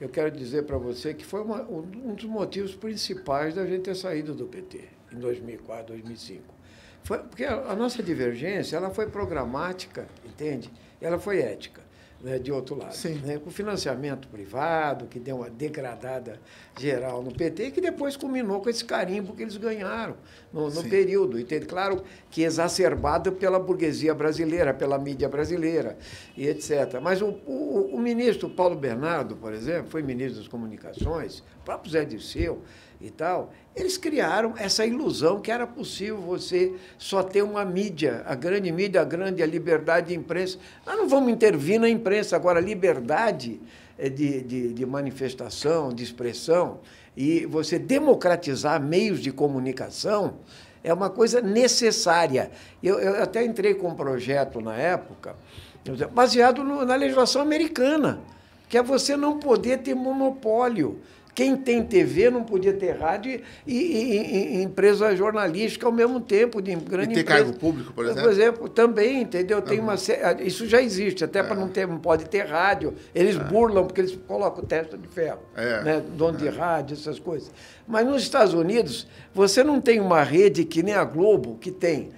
Eu quero dizer para você que foi um dos motivos principais da gente ter saído do PT em 2004, 2005. Foi, porque a nossa divergência ela foi programática, entende? Ela foi ética, né, de outro lado. Sim. Né? O financiamento privado, que deu uma degradada geral no PT e que depois culminou com esse carimbo que eles ganharam no período. Entende? Claro que exacerbado pela burguesia brasileira, pela mídia brasileira e etc. Mas o ministro Paulo Bernardo, por exemplo, foi ministro das Comunicações, o próprio Zé Dirceu e tal, eles criaram essa ilusão que era possível você só ter uma mídia, a grande, a liberdade de imprensa. Nós não vamos intervir na imprensa. Agora, a liberdade de manifestação, de expressão, e você democratizar meios de comunicação é uma coisa necessária. Eu até entrei com um projeto na época, baseado na legislação americana, que é você não poder ter monopólio. Quem tem TV não podia ter rádio e empresa jornalística ao mesmo tempo, de grande empresa. E ter cargo público, por exemplo? Por exemplo, também, entendeu? Tem uma, isso já existe, até para não ter, não pode ter rádio. Eles burlam porque eles colocam testa de ferro, né? Dono de rádio, essas coisas. Mas nos Estados Unidos, você não tem uma rede que nem a Globo, que tem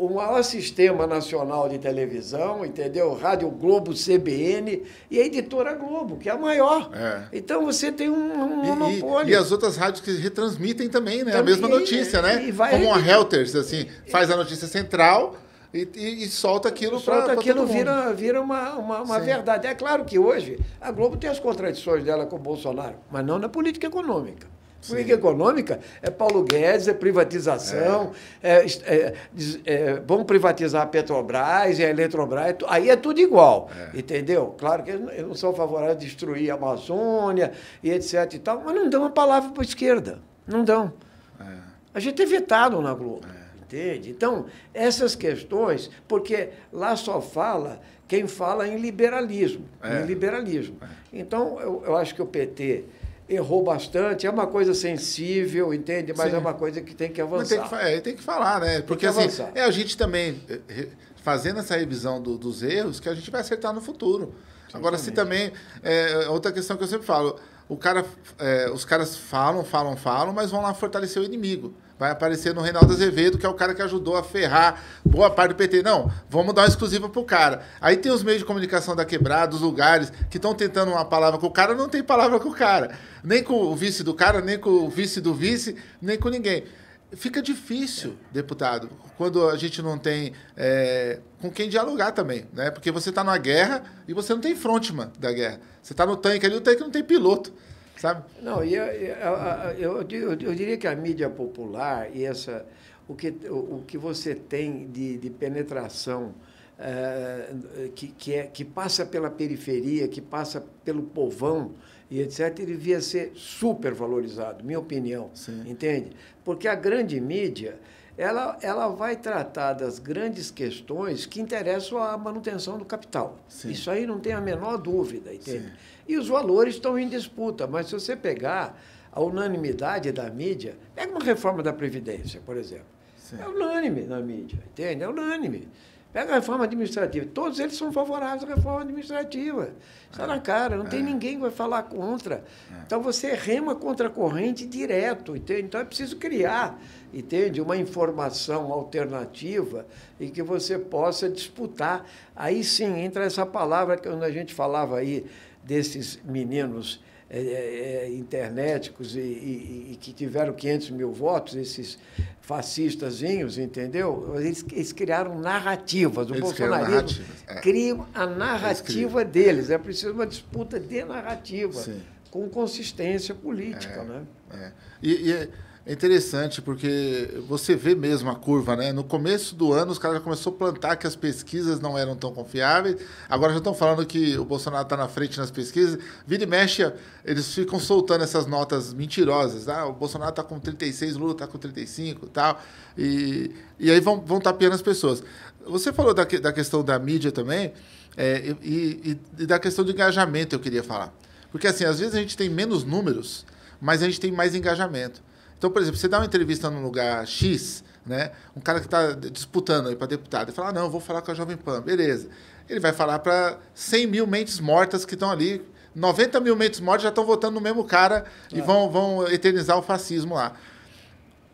o maior sistema nacional de televisão, entendeu? Rádio Globo, CBN e a Editora Globo, que é a maior. Então, você tem um monopólio. E as outras rádios que retransmitem também, né? Também, a mesma notícia, né? Como a Reuters, assim, faz a notícia central e solta aquilo para todo mundo. Solta aquilo, vira uma verdade. É claro que hoje a Globo tem as contradições dela com o Bolsonaro, mas não na política econômica. Política econômica é Paulo Guedes, é privatização, vamos privatizar a Petrobras e a Eletrobras, aí é tudo igual, entendeu? Claro que eles não são favoráveis a destruir a Amazônia e etc e tal, mas não dão uma palavra para a esquerda, não dão. A gente é vetado na Globo, entende? Então, essas questões, porque lá só fala quem fala em liberalismo, Então, eu acho que o PT... errou bastante, é uma coisa sensível, entende? Mas é uma coisa que tem que avançar. Mas tem que falar, né? Porque assim, a gente também, fazendo essa revisão dos erros, que a gente vai acertar no futuro. Agora, se também, outra questão que eu sempre falo, os caras falam, mas vão lá fortalecer o inimigo. Vai aparecer no Reinaldo Azevedo, que é o cara que ajudou a ferrar boa parte do PT. Não, vamos dar uma exclusiva pro cara. Aí tem os meios de comunicação da quebrada, os lugares que estão tentando uma palavra com o cara, não tem palavra com o cara. Nem com o vice do cara, nem com o vice do vice, nem com ninguém. Fica difícil, deputado, quando a gente não tem com quem dialogar também, né? Porque você está numa guerra e você não tem frontman da guerra. Você está no tanque ali, o tanque não tem piloto. Sabe? Não, eu diria que a mídia popular e o que você tem de penetração que passa pela periferia, que passa pelo povão e etc, devia ser super valorizado, minha opinião. Sim. Entende? Porque a grande mídia ela vai tratar das grandes questões que interessam à manutenção do capital. Sim. Isso aí não tem a menor dúvida, entende? Sim. E os valores estão em disputa, mas se você pegar a unanimidade da mídia, pega uma reforma da Previdência, por exemplo. Sim. É unânime na mídia, entende? É unânime. Pega a reforma administrativa. Todos eles são favoráveis à reforma administrativa. Está na cara, não tem ninguém que vai falar contra. Então, você rema contra a corrente direto, entende? Então, é preciso criar, entende, uma informação alternativa e que você possa disputar. Aí, sim, entra essa palavra que a gente falava aí desses meninos internéticos e que tiveram 500 mil votos, esses fascistazinhos, entendeu? Eles criaram narrativas. O bolsonarismo cria a narrativa deles. É preciso uma disputa de narrativa, com consistência política. Né? É interessante, porque você vê mesmo a curva, né? No começo do ano, os caras já começaram a plantar que as pesquisas não eram tão confiáveis. Agora já estão falando que o Bolsonaro está na frente nas pesquisas. Vira e mexe, eles ficam soltando essas notas mentirosas. Ah, o Bolsonaro está com 36, o Lula está com 35 e tal. E aí vão tapeando as pessoas. Você falou da questão da mídia também, e da questão do engajamento, eu queria falar. Porque, assim, às vezes a gente tem menos números, mas a gente tem mais engajamento. Então, por exemplo, você dá uma entrevista num lugar X, né? Um cara que está disputando aí para deputado, e fala, não, eu vou falar com a Jovem Pan, beleza. Ele vai falar para 100 mil mentes mortas que estão ali, 90 mil mentes mortas já estão votando no mesmo cara e vão eternizar o fascismo lá.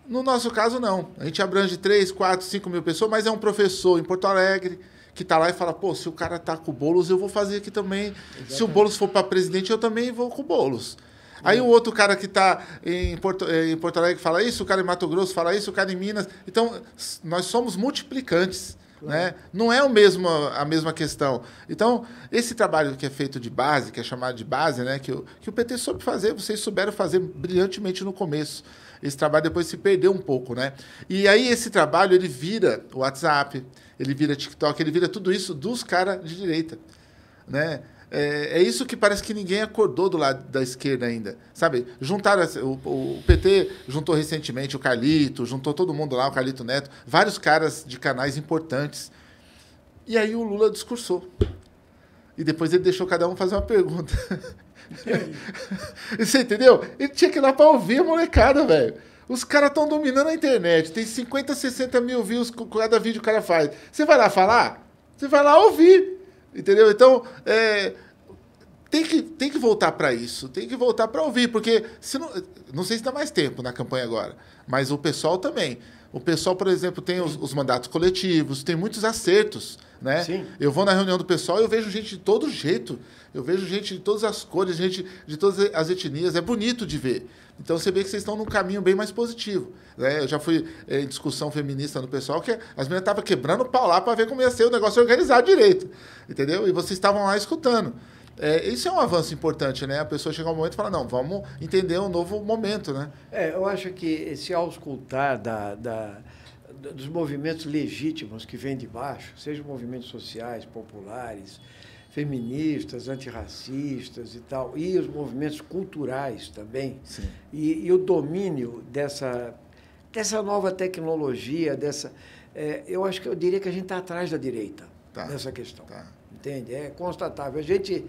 No nosso caso, não. A gente abrange 3, 4, 5 mil pessoas, mas é um professor em Porto Alegre que está lá e fala, pô, se o cara está com o Boulos, eu vou fazer aqui também. Exatamente. Se o Boulos for para presidente, eu também vou com o Boulos. Aí o outro cara que está em Porto Alegre fala isso, o cara em Mato Grosso fala isso, o cara em Minas. Então, nós somos multiplicantes, claro, né? Não é a mesma questão. Então, esse trabalho que é feito de base, que é chamado de base, né? Que o PT soube fazer, vocês souberam fazer brilhantemente no começo. Esse trabalho depois se perdeu um pouco, né? E aí esse trabalho, ele vira o WhatsApp, ele vira TikTok, ele vira tudo isso dos caras de direita, né? É isso que parece que ninguém acordou do lado da esquerda ainda, sabe? Juntaram, o PT juntou recentemente o Carlito, juntou todo mundo lá, o Carlito Neto, vários caras de canais importantes. E aí o Lula discursou. E depois ele deixou cada um fazer uma pergunta. Você entendeu? Ele tinha que ir lá para ouvir a molecada, velho. Os caras estão dominando a internet. Tem 50, 60 mil views com cada vídeo que o cara faz. Você vai lá falar? Você vai lá ouvir. Entendeu? Então, tem que voltar para isso, tem que voltar para ouvir, porque se não sei se dá mais tempo na campanha agora, mas o PSOL também. O PSOL, por exemplo, tem os mandatos coletivos, tem muitos acertos, né? Sim. Eu vou na reunião do PSOL e eu vejo gente de todo jeito, eu vejo gente de todas as cores, gente de todas as etnias, é bonito de ver. Então, você vê que vocês estão num caminho bem mais positivo, né? Eu já fui em discussão feminista no PSOL, que as meninas estavam quebrando o pau lá para ver como ia ser o negócio organizado direito, entendeu? E vocês estavam lá escutando. Isso é um avanço importante, né? A pessoa chega um momento e fala, não, vamos entender um novo momento, né? Eu acho que esse auscultar dos movimentos legítimos que vêm de baixo, sejam movimentos sociais, populares, feministas, antirracistas e tal, e os movimentos culturais também. Sim. E o domínio dessa nova tecnologia, eu acho que eu diria que a gente está atrás da direita, tá, nessa questão. Tá. Entende? É constatável. A gente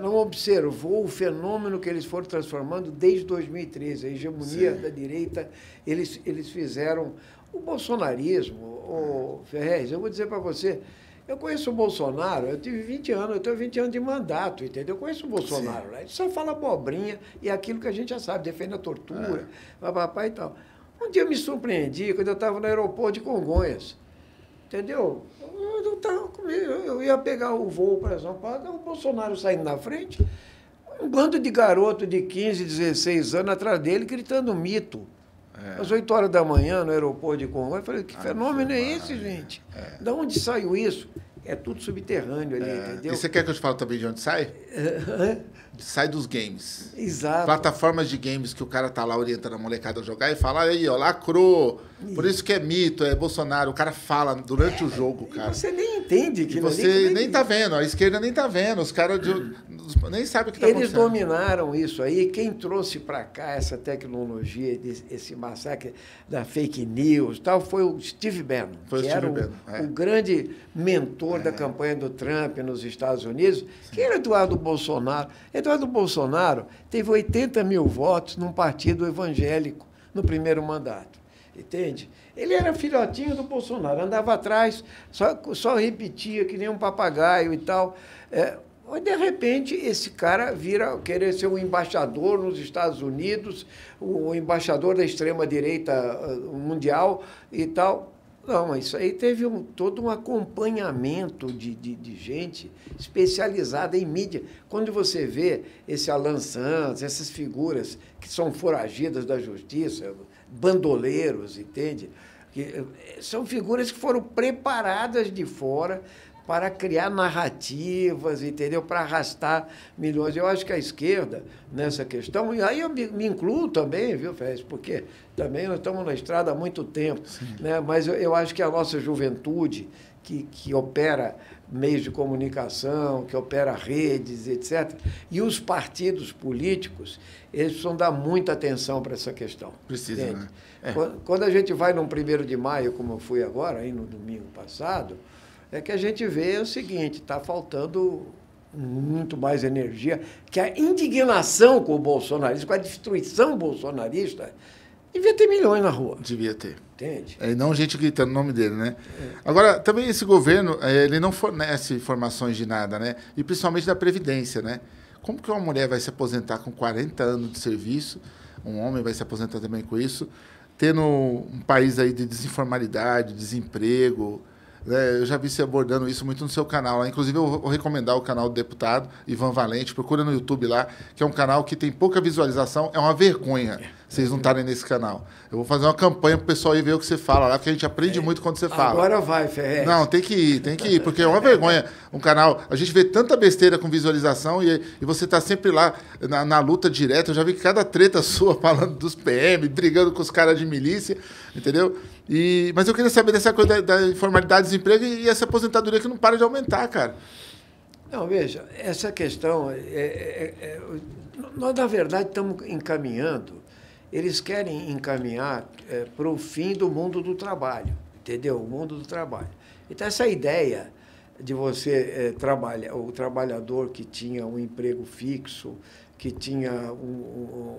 não observou o fenômeno que eles foram transformando desde 2013, a hegemonia, sim, da direita. Eles fizeram o bolsonarismo. O Ferréz, eu vou dizer para você, eu conheço o Bolsonaro, eu tive 20 anos, eu tenho 20 anos de mandato, entendeu? Eu conheço o Bolsonaro, né? Ele só fala abobrinha e aquilo que a gente já sabe, defende a tortura, papapá e tal. Um dia eu me surpreendi quando eu estava no aeroporto de Congonhas, entendeu? Eu ia pegar o voo para São Paulo, o Bolsonaro saindo na frente, um bando de garoto de 15, 16 anos atrás dele, gritando mito. Às 8 horas da manhã, no aeroporto de Congonhas, eu falei, que fenômeno é esse, gente? De onde saiu isso? É tudo subterrâneo ali, entendeu? E você quer que eu te fale também de onde sai? Sai dos games. Exato. Plataformas de games que o cara tá lá orientando a molecada a jogar e fala, aí, ó, lacrou. Por isso que é mito, é Bolsonaro. O cara fala durante o jogo, cara. E você nem entende. Que você nem tá vendo, a esquerda nem tá vendo. Os caras nem sabem o que tá acontecendo. Eles dominaram isso aí. Quem trouxe para cá essa tecnologia, esse massacre da fake news e tal, foi o Steve Bannon. Foi o Steve Bannon. O grande mentor da campanha do Trump nos Estados Unidos, que era Eduardo Bolsonaro. Eduardo Bolsonaro teve 80 mil votos num partido evangélico no primeiro mandato, entende? Ele era filhotinho do Bolsonaro, andava atrás, só repetia que nem um papagaio e tal. De repente, esse cara vira querer ser um embaixador nos Estados Unidos, o embaixador da extrema-direita mundial e tal. Não, mas isso aí teve todo um acompanhamento de gente especializada em mídia. Quando você vê esse Alan Sanz, essas figuras que são foragidas da justiça, bandoleiros, entende? São figuras que foram preparadas de fora para criar narrativas, entendeu? Para arrastar milhões. Eu acho que a esquerda, nessa questão, e aí eu me incluo também, viu, Ferréz? Porque também nós estamos na estrada há muito tempo, né? Mas eu acho que a nossa juventude, que opera meios de comunicação, que opera redes, etc., e os partidos políticos, eles precisam dar muita atenção para essa questão. Precisa, né? É. Quando a gente vai num 1º de maio, como eu fui agora, aí no domingo passado, é que a gente vê o seguinte, está faltando muito mais energia, que a indignação com o bolsonarismo, com a destruição bolsonarista, devia ter milhões na rua. Devia ter. Entende? É, e não gente gritando o nome dele, né? É. Agora, também esse governo, ele não fornece informações de nada, né? E principalmente da Previdência, né? Como que uma mulher vai se aposentar com 40 anos de serviço, um homem vai se aposentar também com isso, tendo um país aí de desinformalidade, desemprego... É, eu já vi você abordando isso muito no seu canal lá. Inclusive, eu vou recomendar o canal do deputado Ivan Valente. Procura no YouTube lá, que é um canal que tem pouca visualização. É uma vergonha vocês não estarem nesse canal. Eu vou fazer uma campanha para o pessoal ir ver o que você fala lá, porque a gente aprende muito quando você fala. Agora vai, Ferréz. Não, tem que ir, porque é uma vergonha. Um canal... A gente vê tanta besteira com visualização e você está sempre lá na luta direta. Eu já vi cada treta sua falando dos PM, brigando com os caras de milícia, entendeu? Mas eu queria saber dessa coisa da informalidade, desemprego e essa aposentadoria que não para de aumentar, cara. Não, veja, essa questão... nós, na verdade, estamos encaminhando... Eles querem encaminhar para o fim do mundo do trabalho, entendeu? O mundo do trabalho. Então, essa ideia de você trabalhar, o trabalhador que tinha um emprego fixo, que tinha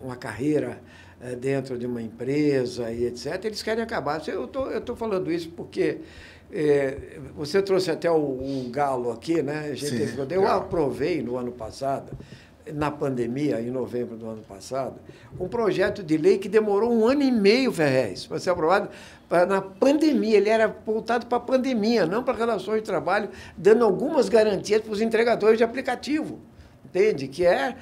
uma carreira dentro de uma empresa e etc., eles querem acabar. Eu estou falando isso porque você trouxe até o galo aqui, né? Eu aprovei no ano passado, na pandemia, em novembro do ano passado, um projeto de lei que demorou 1 ano e meio, Ferréz, para ser aprovado na pandemia. Ele era voltado para a pandemia, não para relações de trabalho, dando algumas garantias para os entregadores de aplicativo, entende? Que é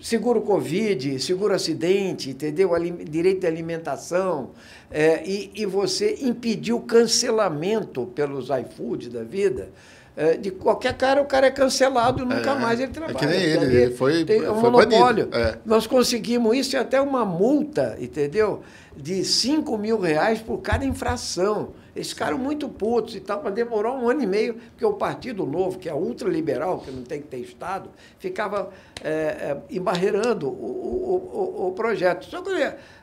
seguro Covid, seguro acidente, entendeu? Direito de alimentação, e você impedir o cancelamento pelos iFood da vida. De qualquer cara, o cara é cancelado, nunca mais ele trabalha. É que nem ele foi um monopólio. É. Nós conseguimos isso e até uma multa, entendeu? De 5 mil reais por cada infração. Eles ficaram muito putos e tal, mas demorou 1 ano e meio, porque o Partido Novo, que é ultraliberal, que não tem que ter Estado, ficava embarreirando o projeto. Só que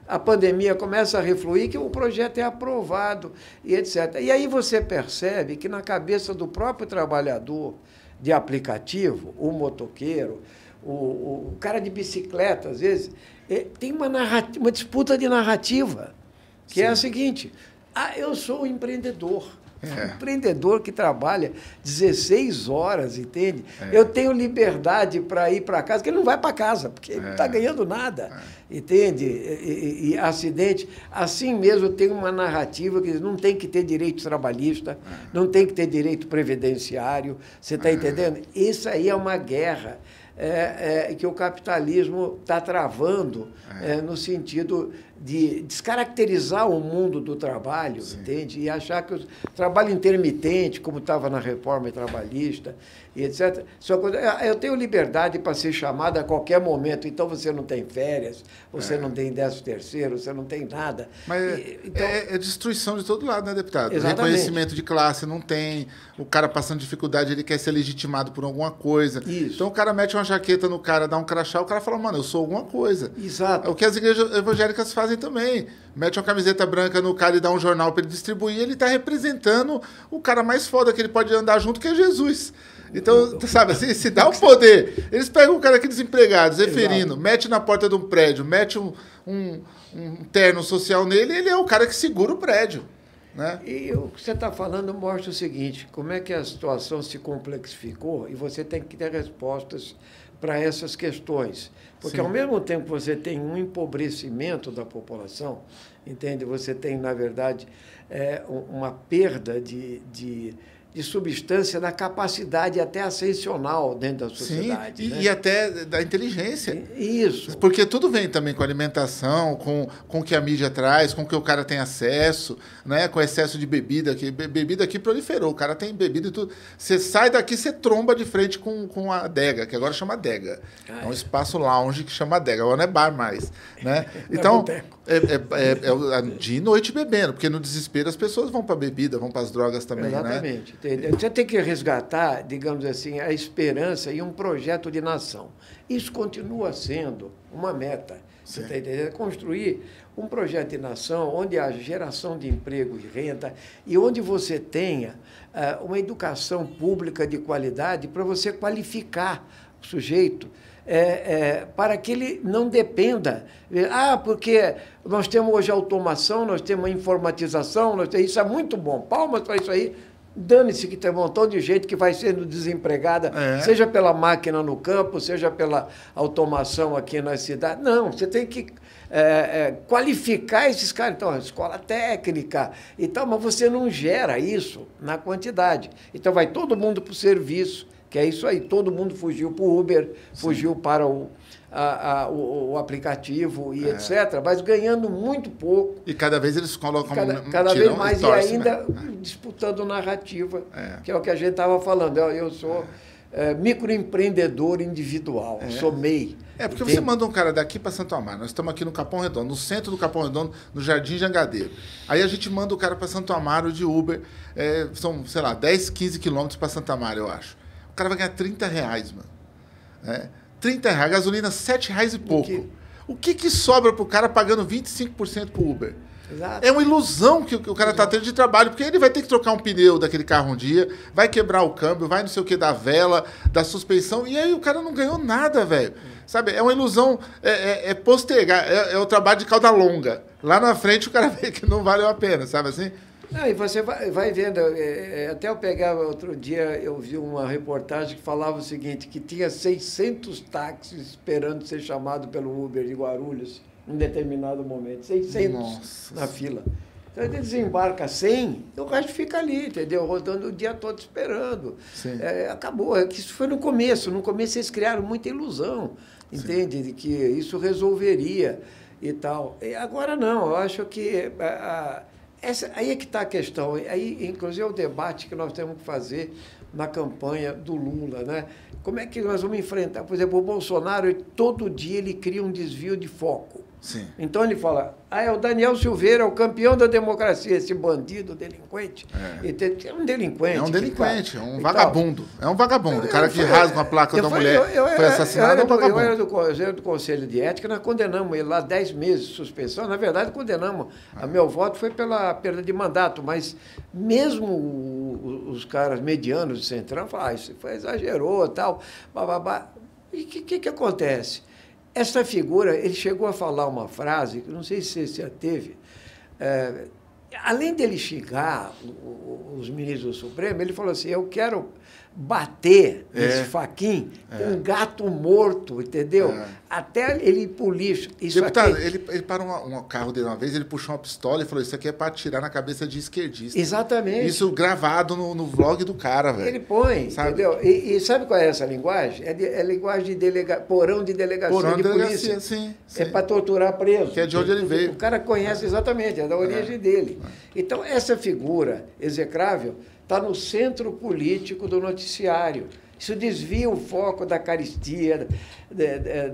a pandemia começa a refluir, que o projeto é aprovado e etc. E aí você percebe que na cabeça do próprio trabalhador de aplicativo, o motoqueiro, o cara de bicicleta, às vezes, tem uma disputa de narrativa, que é a seguinte: ah, eu sou um empreendedor. Um empreendedor que trabalha 16 horas, entende? Eu tenho liberdade para ir para casa, que ele não vai para casa, porque ele não está ganhando nada, entende? E acidente. Assim mesmo tem uma narrativa que diz, não tem que ter direito trabalhista, não tem que ter direito previdenciário, você está entendendo? Isso aí é uma guerra que o capitalismo está travando no sentido de descaracterizar o mundo do trabalho, entende? E achar que o trabalho intermitente, como estava na reforma trabalhista, e etc. Só que eu tenho liberdade para ser chamado a qualquer momento, então você não tem férias, você não tem 13º, você não tem nada. Mas então... é destruição de todo lado, né, deputado? Exatamente. Reconhecimento de classe não tem, o cara passando dificuldade, ele quer ser legitimado por alguma coisa. Isso. Então o cara mete uma jaqueta no cara, dá um crachá, o cara fala, mano, eu sou alguma coisa. Exato. É o que as igrejas evangélicas fazem também. Mete uma camiseta branca no cara e dá um jornal para ele distribuir, ele está representando o cara mais foda que ele pode andar junto, que é Jesus. Então, sabe assim, se dá o poder. Eles pegam o cara aqui desempregado, Zeferino, mete na porta de um prédio, mete um terno social nele, ele é o cara que segura o prédio, né? E o que você está falando mostra o seguinte, como é que a situação se complexificou e você tem que ter respostas para essas questões. Porque, ao mesmo tempo, você tem um empobrecimento da população, entende? Você tem, na verdade, uma perda de, de, de substância na capacidade até ascensional dentro da sociedade. Sim, né? E até da inteligência. Isso. Porque tudo vem também com alimentação, com o que a mídia traz, com o que o cara tem acesso, né? Com excesso de bebida, que bebida aqui proliferou, o cara tem bebida e tudo. Você sai daqui, você tromba de frente com a adega, que agora chama adega. Ah, é um espaço lounge que chama adega, agora não é bar mais. Né? Então, de noite bebendo, porque no desespero as pessoas vão para a bebida, vão para as drogas também. Exatamente. Né? Você tem que resgatar, digamos assim, a esperança e um projeto de nação. Isso continua sendo uma meta. Você está entendendo? Construir um projeto de nação onde haja geração de emprego e renda e onde você tenha uma educação pública de qualidade para você qualificar o sujeito. Para que ele não dependa. Ah, porque nós temos hoje automação, nós temos informatização, nós temos, isso é muito bom. Palmas para isso aí. Dane-se que tem um montão de gente que vai sendo desempregada, seja pela máquina no campo, seja pela automação aqui na cidade. Não, você tem que qualificar esses caras. Então, escola técnica e tal, mas você não gera isso na quantidade. Então, vai todo mundo para o serviço, que é isso aí. Todo mundo fugiu para o Uber, fugiu para o aplicativo e etc., mas ganhando muito pouco. E cada vez eles colocam... Cada vez mais e ainda disputando narrativa, que é o que a gente estava falando. Eu sou microempreendedor individual, sou MEI. Porque entende? Você manda um cara daqui para Santo Amaro, nós estamos aqui no Capão Redondo, no centro do Capão Redondo, no Jardim Jangadeiro. Aí a gente manda o cara para Santo Amaro de Uber, são, sei lá, 10, 15 quilômetros para Santo Amaro, eu acho. O cara vai ganhar R$30, mano. 30 reais, gasolina R$7 e pouco. O que sobra para o cara pagando 25% para o Uber? Exato. É uma ilusão que o cara está tendo de trabalho, porque ele vai ter que trocar um pneu daquele carro um dia, vai quebrar o câmbio, vai não sei o que da vela, da suspensão, e aí o cara não ganhou nada, velho. Sabe? É uma ilusão, postergar, é o trabalho de cauda longa. Lá na frente o cara vê que não valeu a pena, sabe assim? Não, e você vai vendo, até eu pegava outro dia, eu vi uma reportagem que falava o seguinte, que tinha 600 táxis esperando ser chamado pelo Uber de Guarulhos em determinado momento, 600 Nossa. Na fila. Então ele desembarca 100, o resto fica ali, entendeu? Rodando o dia todo esperando. Acabou, isso foi no começo, eles criaram muita ilusão, entende? De que isso resolveria e tal. E agora não, eu acho que... aí é que está a questão, aí, inclusive é o debate que nós temos que fazer na campanha do Lula, né? Como é que nós vamos enfrentar? Por exemplo, o Bolsonaro, todo dia ele cria um desvio de foco. Sim. Então ele fala, é o Daniel Silveira, é o campeão da democracia, esse bandido, delinquente. É um delinquente. É um delinquente, é um vagabundo. É um vagabundo. O cara que rasga uma placa da mulher foi assassinado, é um vagabundo. Eu era do Conselho de Ética, nós condenamos ele lá 10 meses de suspensão. Na verdade, condenamos. A meu voto foi pela perda de mandato, mas mesmo os caras medianos de Centrão falaram, isso foi exagerou, tal, bababá. E o que acontece? Essa figura, ele chegou a falar uma frase, que não sei se você a teve, além dele xingar os ministros do Supremo, ele falou assim, eu quero bater nesse faquinho com um gato morto, entendeu? Até ele ir pro lixo. Isso deputado, ele parou um carro dele uma vez, ele puxou uma pistola e falou, isso aqui é para atirar na cabeça de esquerdista. Exatamente. Isso gravado no vlog do cara, velho. Ele põe, sabe? Entendeu? E sabe qual é essa linguagem? É linguagem de porão de delegacia de polícia. Delegacia, sim. É para torturar preso. Que é de onde ele veio. O cara conhece exatamente, é da origem dele. Então, essa figura execrável está no centro político do noticiário. Isso desvia o foco da caristia,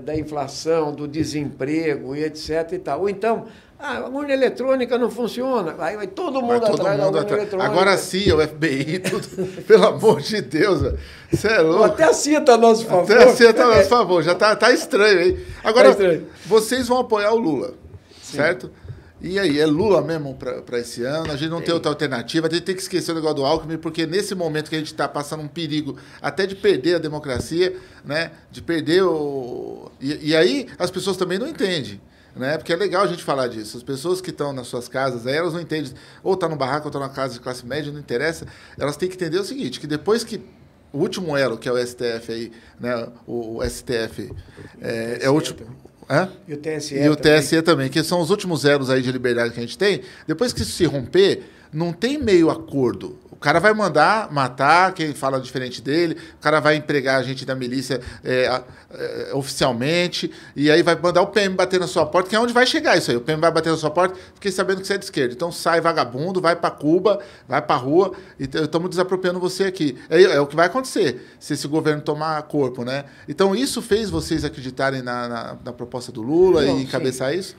da inflação, do desemprego, e etc. E tal. Ou então, a urna eletrônica não funciona. Aí vai todo mundo atrás da urna eletrônica. Agora a CIA, o FBI, tudo. Pelo amor de Deus, você é louco. Até a CIA está a nosso favor. Até a CIA está a nosso favor. Já está estranho aí. Agora, vocês vão apoiar o Lula, certo? E aí, é Lula mesmo para esse ano? A gente não tem outra alternativa, a gente tem que esquecer o negócio do Alckmin, porque nesse momento que a gente está passando um perigo até de perder a democracia, né? De perder o... E aí as pessoas também não entendem, né? Porque é legal a gente falar disso. As pessoas que estão nas suas casas, aí elas não entendem, ou está no barraco, ou está numa casa de classe média, não interessa. Elas têm que entender o seguinte, que depois que... O último elo, que é o STF aí, né? O STF é o último... Hã? E o TSE também, que são os últimos zeros aí de liberdade que a gente tem. Depois que isso se romper, não tem meio acordo. cara vai mandar matar quem fala diferente dele, o cara vai empregar a gente da milícia oficialmente, e aí vai mandar o PM bater na sua porta, que é onde vai chegar isso aí. O PM vai bater na sua porta, fiquei sabendo que você é de esquerda. Então sai vagabundo, vai para Cuba, vai para rua, e estamos desapropriando você aqui. É o que vai acontecer se esse governo tomar corpo, né? Então isso fez vocês acreditarem na proposta do Lula e encabeçar isso?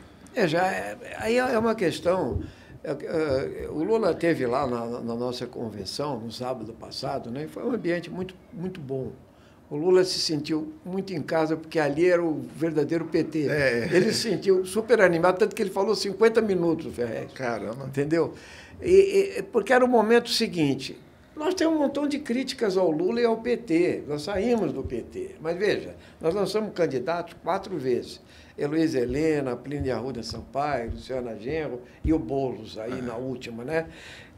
Aí é uma questão... O Lula teve lá na nossa convenção, no sábado passado, né? Foi um ambiente muito, muito bom. O Lula se sentiu muito em casa, porque ali era o verdadeiro PT. Ele se sentiu super animado, tanto que ele falou 50 minutos, Ferréz. Caramba! Entendeu? Porque era o momento seguinte. Nós temos um montão de críticas ao Lula e ao PT. Nós saímos do PT. Mas veja, nós lançamos candidatos 4 vezes. Heloísa Helena, Plínia Arruda Sampaio, Luciana Genro e o Boulos aí na última, né?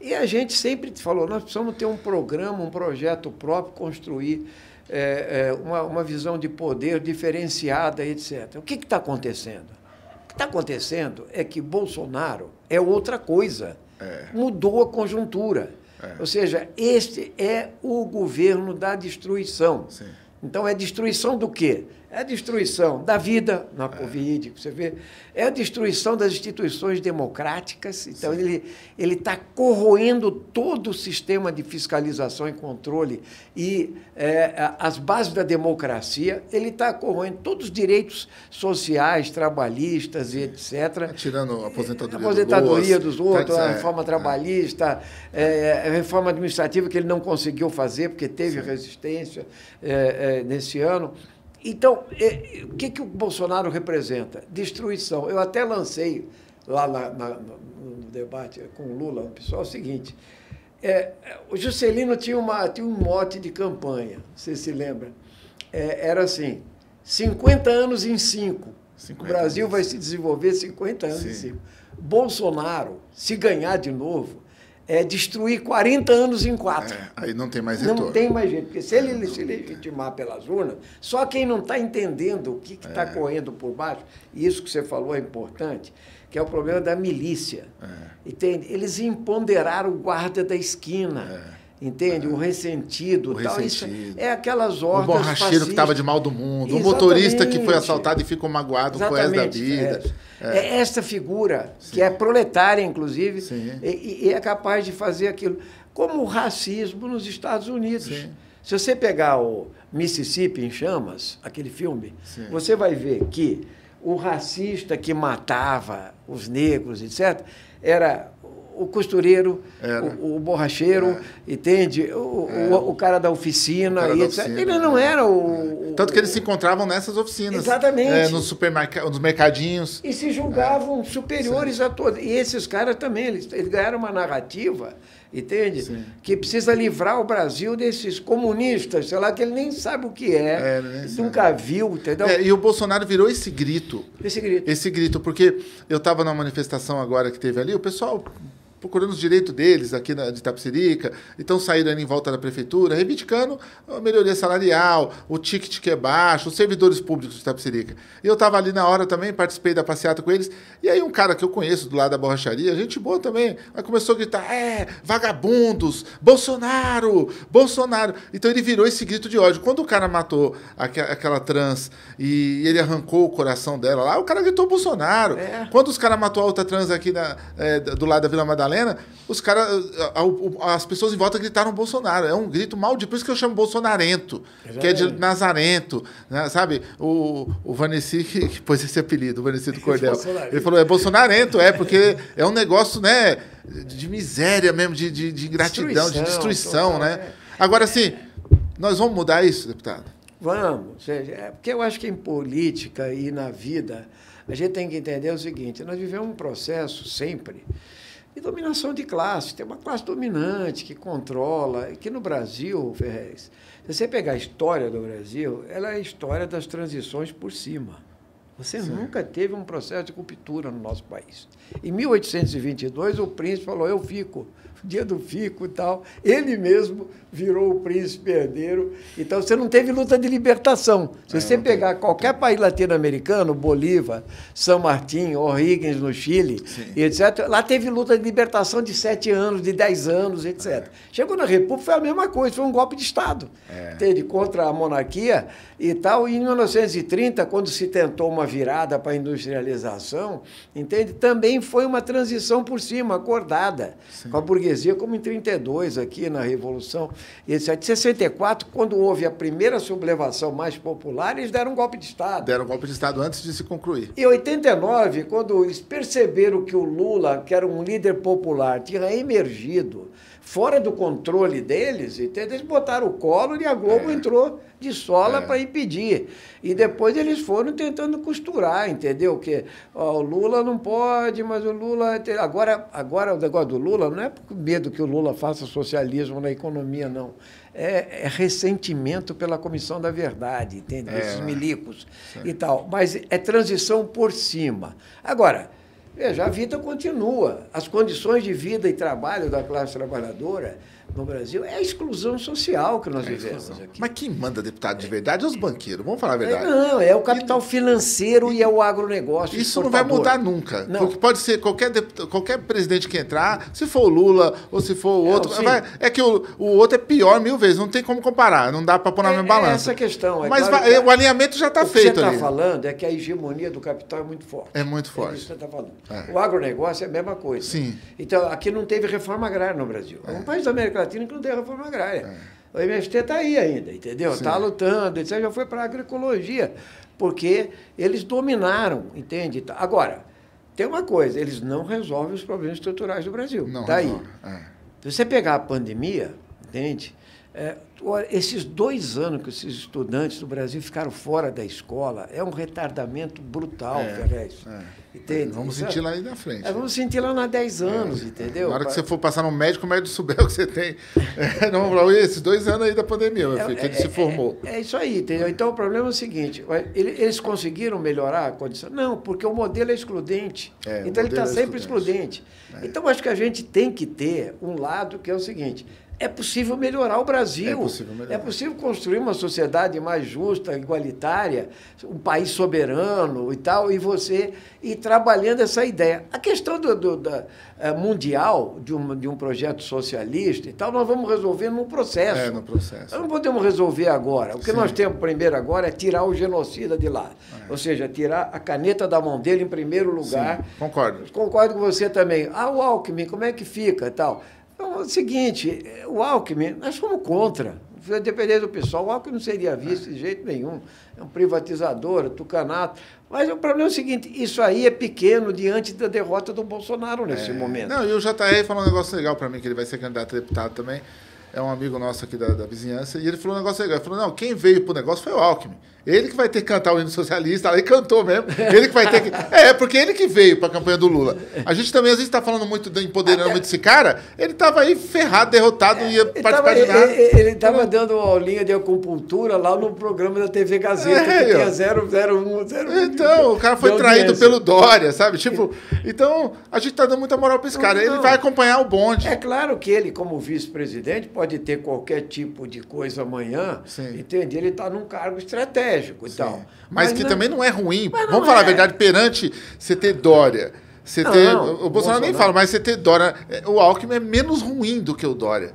E a gente sempre falou, nós precisamos ter um programa, um projeto próprio, construir uma visão de poder diferenciada, etc. O que está acontecendo? O que está acontecendo é que Bolsonaro é outra coisa. Mudou a conjuntura. Ou seja, este é o governo da destruição. Sim. Então, é destruição do quê? É a destruição da vida, na Covid, que você vê, é a destruição das instituições democráticas. Então, ele está corroendo todo o sistema de fiscalização e controle e as bases da democracia. Ele está corroendo todos os direitos sociais, trabalhistas e etc. Tirando a aposentadoria dos outros, a reforma trabalhista, a reforma administrativa que ele não conseguiu fazer porque teve resistência nesse ano. Então, o que o Bolsonaro representa? Destruição. Eu até lancei lá no debate com o Lula, o pessoal, o seguinte, o Juscelino tinha um mote de campanha, você se lembra? Era assim, 50 anos em 5. O Brasil vai se desenvolver 50 anos em 5. Bolsonaro, se ganhar de novo, é destruir 40 anos em 4. Aí não tem mais retorno. Não tem mais jeito, porque se ele se legitimar pelas urnas, só quem não está entendendo o que está correndo por baixo, e isso que você falou é importante, que é o problema da milícia. Entende? Eles imponderaram o guarda da esquina. Entende? O ressentido. Isso é aquelas hordas fascistas. O borracheiro que estava de mal do mundo. Exatamente. O motorista que foi assaltado e ficou magoado com o resto da vida. É essa figura, que é proletária, inclusive, e é capaz de fazer aquilo. Como o racismo nos Estados Unidos. Se você pegar o Mississippi em Chamas, aquele filme, você vai ver que o racista que matava os negros, etc., era... o costureiro, o borracheiro, entende? O cara da oficina, etc. Ele não era o... Tanto que eles se encontravam nessas oficinas. Exatamente. Nos mercadinhos. E se julgavam superiores a todos. E esses caras também, eles ganharam uma narrativa, entende? Sim. Que precisa livrar o Brasil desses comunistas, sei lá, que ele nem sabe o que é, nunca viu, entendeu? E o Bolsonaro virou esse grito. Porque eu estava numa manifestação agora que teve ali, o pessoal... procurando os direitos deles aqui de Itapecerica, então saíram ali em volta da prefeitura, reivindicando a melhoria salarial, o ticket que é baixo, os servidores públicos de Itapecerica. E eu estava ali na hora também, participei da passeata com eles, e aí um cara que eu conheço do lado da borracharia, gente boa também, aí começou a gritar, vagabundos, Bolsonaro, Bolsonaro. Então ele virou esse grito de ódio. Quando o cara matou aquela trans e ele arrancou o coração dela lá, o cara gritou Bolsonaro. Quando os caras matou a outra trans aqui do lado da Vila Madalena, os caras, as pessoas em volta gritaram Bolsonaro. É um grito maldito. Por isso que eu chamo Bolsonarento, que é de Nazarento, né? Sabe? O Vaneci que pôs esse apelido, o Vaneci do Cordel. Ele falou, é Bolsonarento, porque é um negócio, né, de miséria mesmo, de ingratidão, de destruição, total, né? Agora, assim, nós vamos mudar isso, deputado? Vamos. Porque eu acho que em política e na vida, a gente tem que entender o seguinte, nós vivemos um processo sempre... E dominação de classe. Tem uma classe dominante que controla. Aqui no Brasil, Ferréz, se você pegar a história do Brasil, ela é a história das transições por cima. Você Sim. nunca teve um processo de ruptura no nosso país. Em 1822, o príncipe falou, eu fico, dia do fico e tal. Ele mesmo virou o príncipe herdeiro. Então, você não teve luta de libertação. Se você pegar qualquer país latino-americano, Bolívar, São Martín, O'Higgins no Chile, Sim. etc., lá teve luta de libertação de 7 anos, de 10 anos, etc. Chegou na República, foi a mesma coisa, foi um golpe de Estado. Teve contra a monarquia e tal. E em 1930, quando se tentou uma virada para a industrialização, entende? Também foi uma transição por cima, acordada, Sim. com a burguesia, como em 1932, aqui na Revolução, etc. Em 1964, quando houve a primeira sublevação mais popular, eles deram um golpe de Estado. Deram um golpe de Estado antes de se concluir. Em 1989, quando eles perceberam que o Lula, que era um líder popular, tinha emergido fora do controle deles, entende? Eles botaram o colo e a Globo entrou de sola para impedir. E depois eles foram tentando costurar, entendeu? Que ó, o Lula não pode, mas o Lula... Agora o negócio do Lula não é por medo que o Lula faça socialismo na economia, não. É ressentimento pela Comissão da Verdade, entende? Esses milicos e tal. Mas é transição por cima. Agora... Veja, a vida continua. As condições de vida e trabalho da classe trabalhadora no Brasil é a exclusão social que nós vivemos aqui. Mas quem manda deputado de verdade é os banqueiros, vamos falar a verdade. Não, é o capital financeiro e é o agronegócio. Isso não vai mudar nunca. Não. Porque pode ser qualquer presidente que entrar, se for o Lula ou se for o outro. É que o outro é pior 1000 vezes, não tem como comparar, não dá para pôr na mesma balança. É essa questão. Mas claro que o alinhamento já está feito. O que você está falando é que a hegemonia do capital é muito forte. É muito forte. É isso que você está falando. O agronegócio é a mesma coisa. Sim. Então, aqui não teve reforma agrária no Brasil. É um país da América Latina que não tem reforma agrária. O MST está aí ainda, entendeu? Está lutando, etc. Já foi para a agroecologia, porque eles dominaram, entende? Agora, tem uma coisa, eles não resolvem os problemas estruturais do Brasil. Não resolve. Se você pegar a pandemia, entende? Esses 2 anos que esses estudantes do Brasil ficaram fora da escola é um retardamento brutal, Ferréz. Entende? Vamos sentir lá aí na frente. Vamos sentir lá na 10 anos, entendeu? Na hora que você for passar no médico, o médico souber o que você tem. Não, não, esses 2 anos aí da pandemia, meu filho, que ele se formou. É isso aí, entendeu? Então o problema é o seguinte, eles conseguiram melhorar a condição? Não, porque o modelo é excludente. Então ele está sempre excludente. Então acho que a gente tem que ter um lado que é o seguinte... É possível melhorar o Brasil. É possível construir uma sociedade mais justa, igualitária, um país soberano e tal, e você ir trabalhando essa ideia. A questão mundial de um projeto socialista e tal, nós vamos resolver num processo. No processo. Nós não podemos resolver agora. O que Sim. nós temos primeiro agora é tirar o genocida de lá. Ou seja, tirar a caneta da mão dele em primeiro lugar. Sim. Concordo. Concordo com você também. Ah, o Alckmin, como é que fica e tal? Então, é o seguinte, o Alckmin, nós fomos contra. Dependendo do pessoal, o Alckmin não seria visto de jeito nenhum. É um privatizador, tucanato. Mas o problema é o seguinte, isso aí é pequeno diante da derrota do Bolsonaro nesse momento. Não, e o JR falou um negócio legal para mim, que ele vai ser candidato a deputado também. É um amigo nosso aqui da vizinhança, e ele falou um negócio legal. Ele falou, não, quem veio pro negócio foi o Alckmin. Ele que vai ter que cantar o hino socialista, ele cantou mesmo. Ele que vai ter que... porque ele que veio para a campanha do Lula. A gente também, às vezes, está falando muito do empoderamento desse cara, ele estava aí ferrado, derrotado, não ia participar de nada. Ele estava dando uma aulinha de acupuntura lá no programa da TV Gazeta, que tinha 0,01. Então, o cara foi traído pelo Dória, sabe? Tipo, então, a gente está dando muita moral para esse cara. Ele vai acompanhar o bonde. É claro que ele, como vice-presidente, pode ter qualquer tipo de coisa amanhã, entende? Ele está num cargo estratégico. E tal. Mas que não, também não é ruim. Vamos falar a verdade, perante você ter Dória. O Bolsonaro nem fala, mas você ter Dória. O Alckmin é menos ruim do que o Dória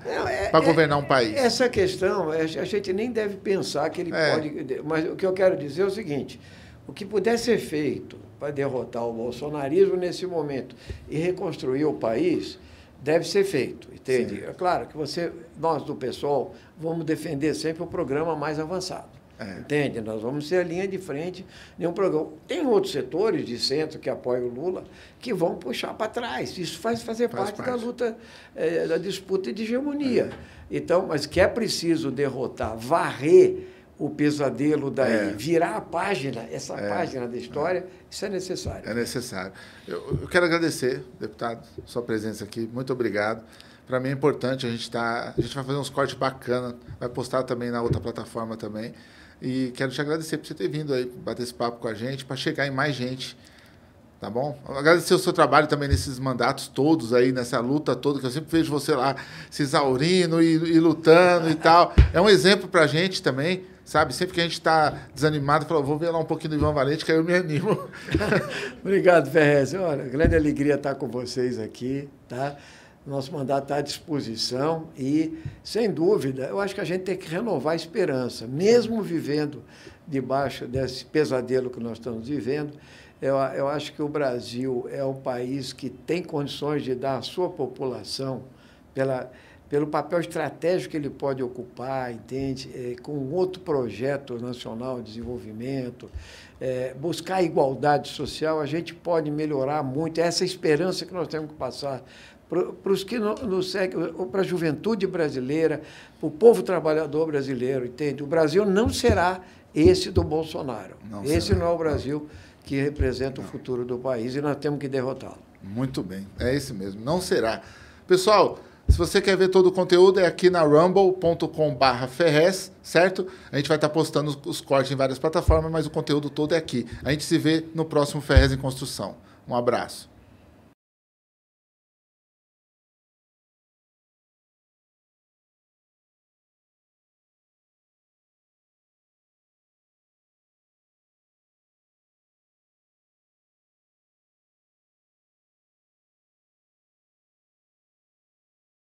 para governar um país. Essa questão, a gente nem deve pensar que ele pode... Mas o que eu quero dizer é o seguinte, o que puder ser feito para derrotar o bolsonarismo nesse momento e reconstruir o país... Deve ser feito, entende? Sim. É claro que nós do PSOL vamos defender sempre o programa mais avançado, entende? Nós vamos ser a linha de frente de um programa. Tem outros setores de centro que apoiam o Lula que vão puxar para trás. Isso faz parte da luta, da disputa de hegemonia. Então, mas que é preciso derrotar, varrer o pesadelo daí, virar a página, essa página da história, isso é necessário. É necessário. Eu quero agradecer, deputado, sua presença aqui, muito obrigado. Para mim é importante, a gente vai fazer uns cortes bacanas, vai postar também na outra plataforma também. E quero te agradecer por você ter vindo aí bater esse papo com a gente, para chegar em mais gente, tá bom? Agradecer o seu trabalho também nesses mandatos todos aí, nessa luta toda, que eu sempre vejo você lá se exaurindo e lutando e tal. É um exemplo para a gente também, sabe? Sempre que a gente está desanimado, fala, vou ver lá um pouquinho do Ivan Valente, que aí eu me animo. Obrigado, Ferréz. Olha, grande alegria estar com vocês aqui, tá? Nosso mandato está à disposição e, sem dúvida, eu acho que a gente tem que renovar a esperança. Mesmo vivendo debaixo desse pesadelo que nós estamos vivendo, eu acho que o Brasil é um país que tem condições de dar à sua população, pelo papel estratégico que ele pode ocupar, entende? Com outro projeto nacional de desenvolvimento, buscar a igualdade social, a gente pode melhorar muito. É essa esperança que nós temos que passar para os que nos seguem, para a juventude brasileira, para o povo trabalhador brasileiro, entende? O Brasil não será esse do Bolsonaro. Não é o Brasil que representa o futuro do país e nós temos que derrotá-lo. Muito bem, é esse mesmo, não será. Pessoal, se você quer ver todo o conteúdo, é aqui na rumble.com/Ferréz, certo? A gente vai estar postando os cortes em várias plataformas, mas o conteúdo todo é aqui. A gente se vê no próximo Ferréz em Construção. Um abraço.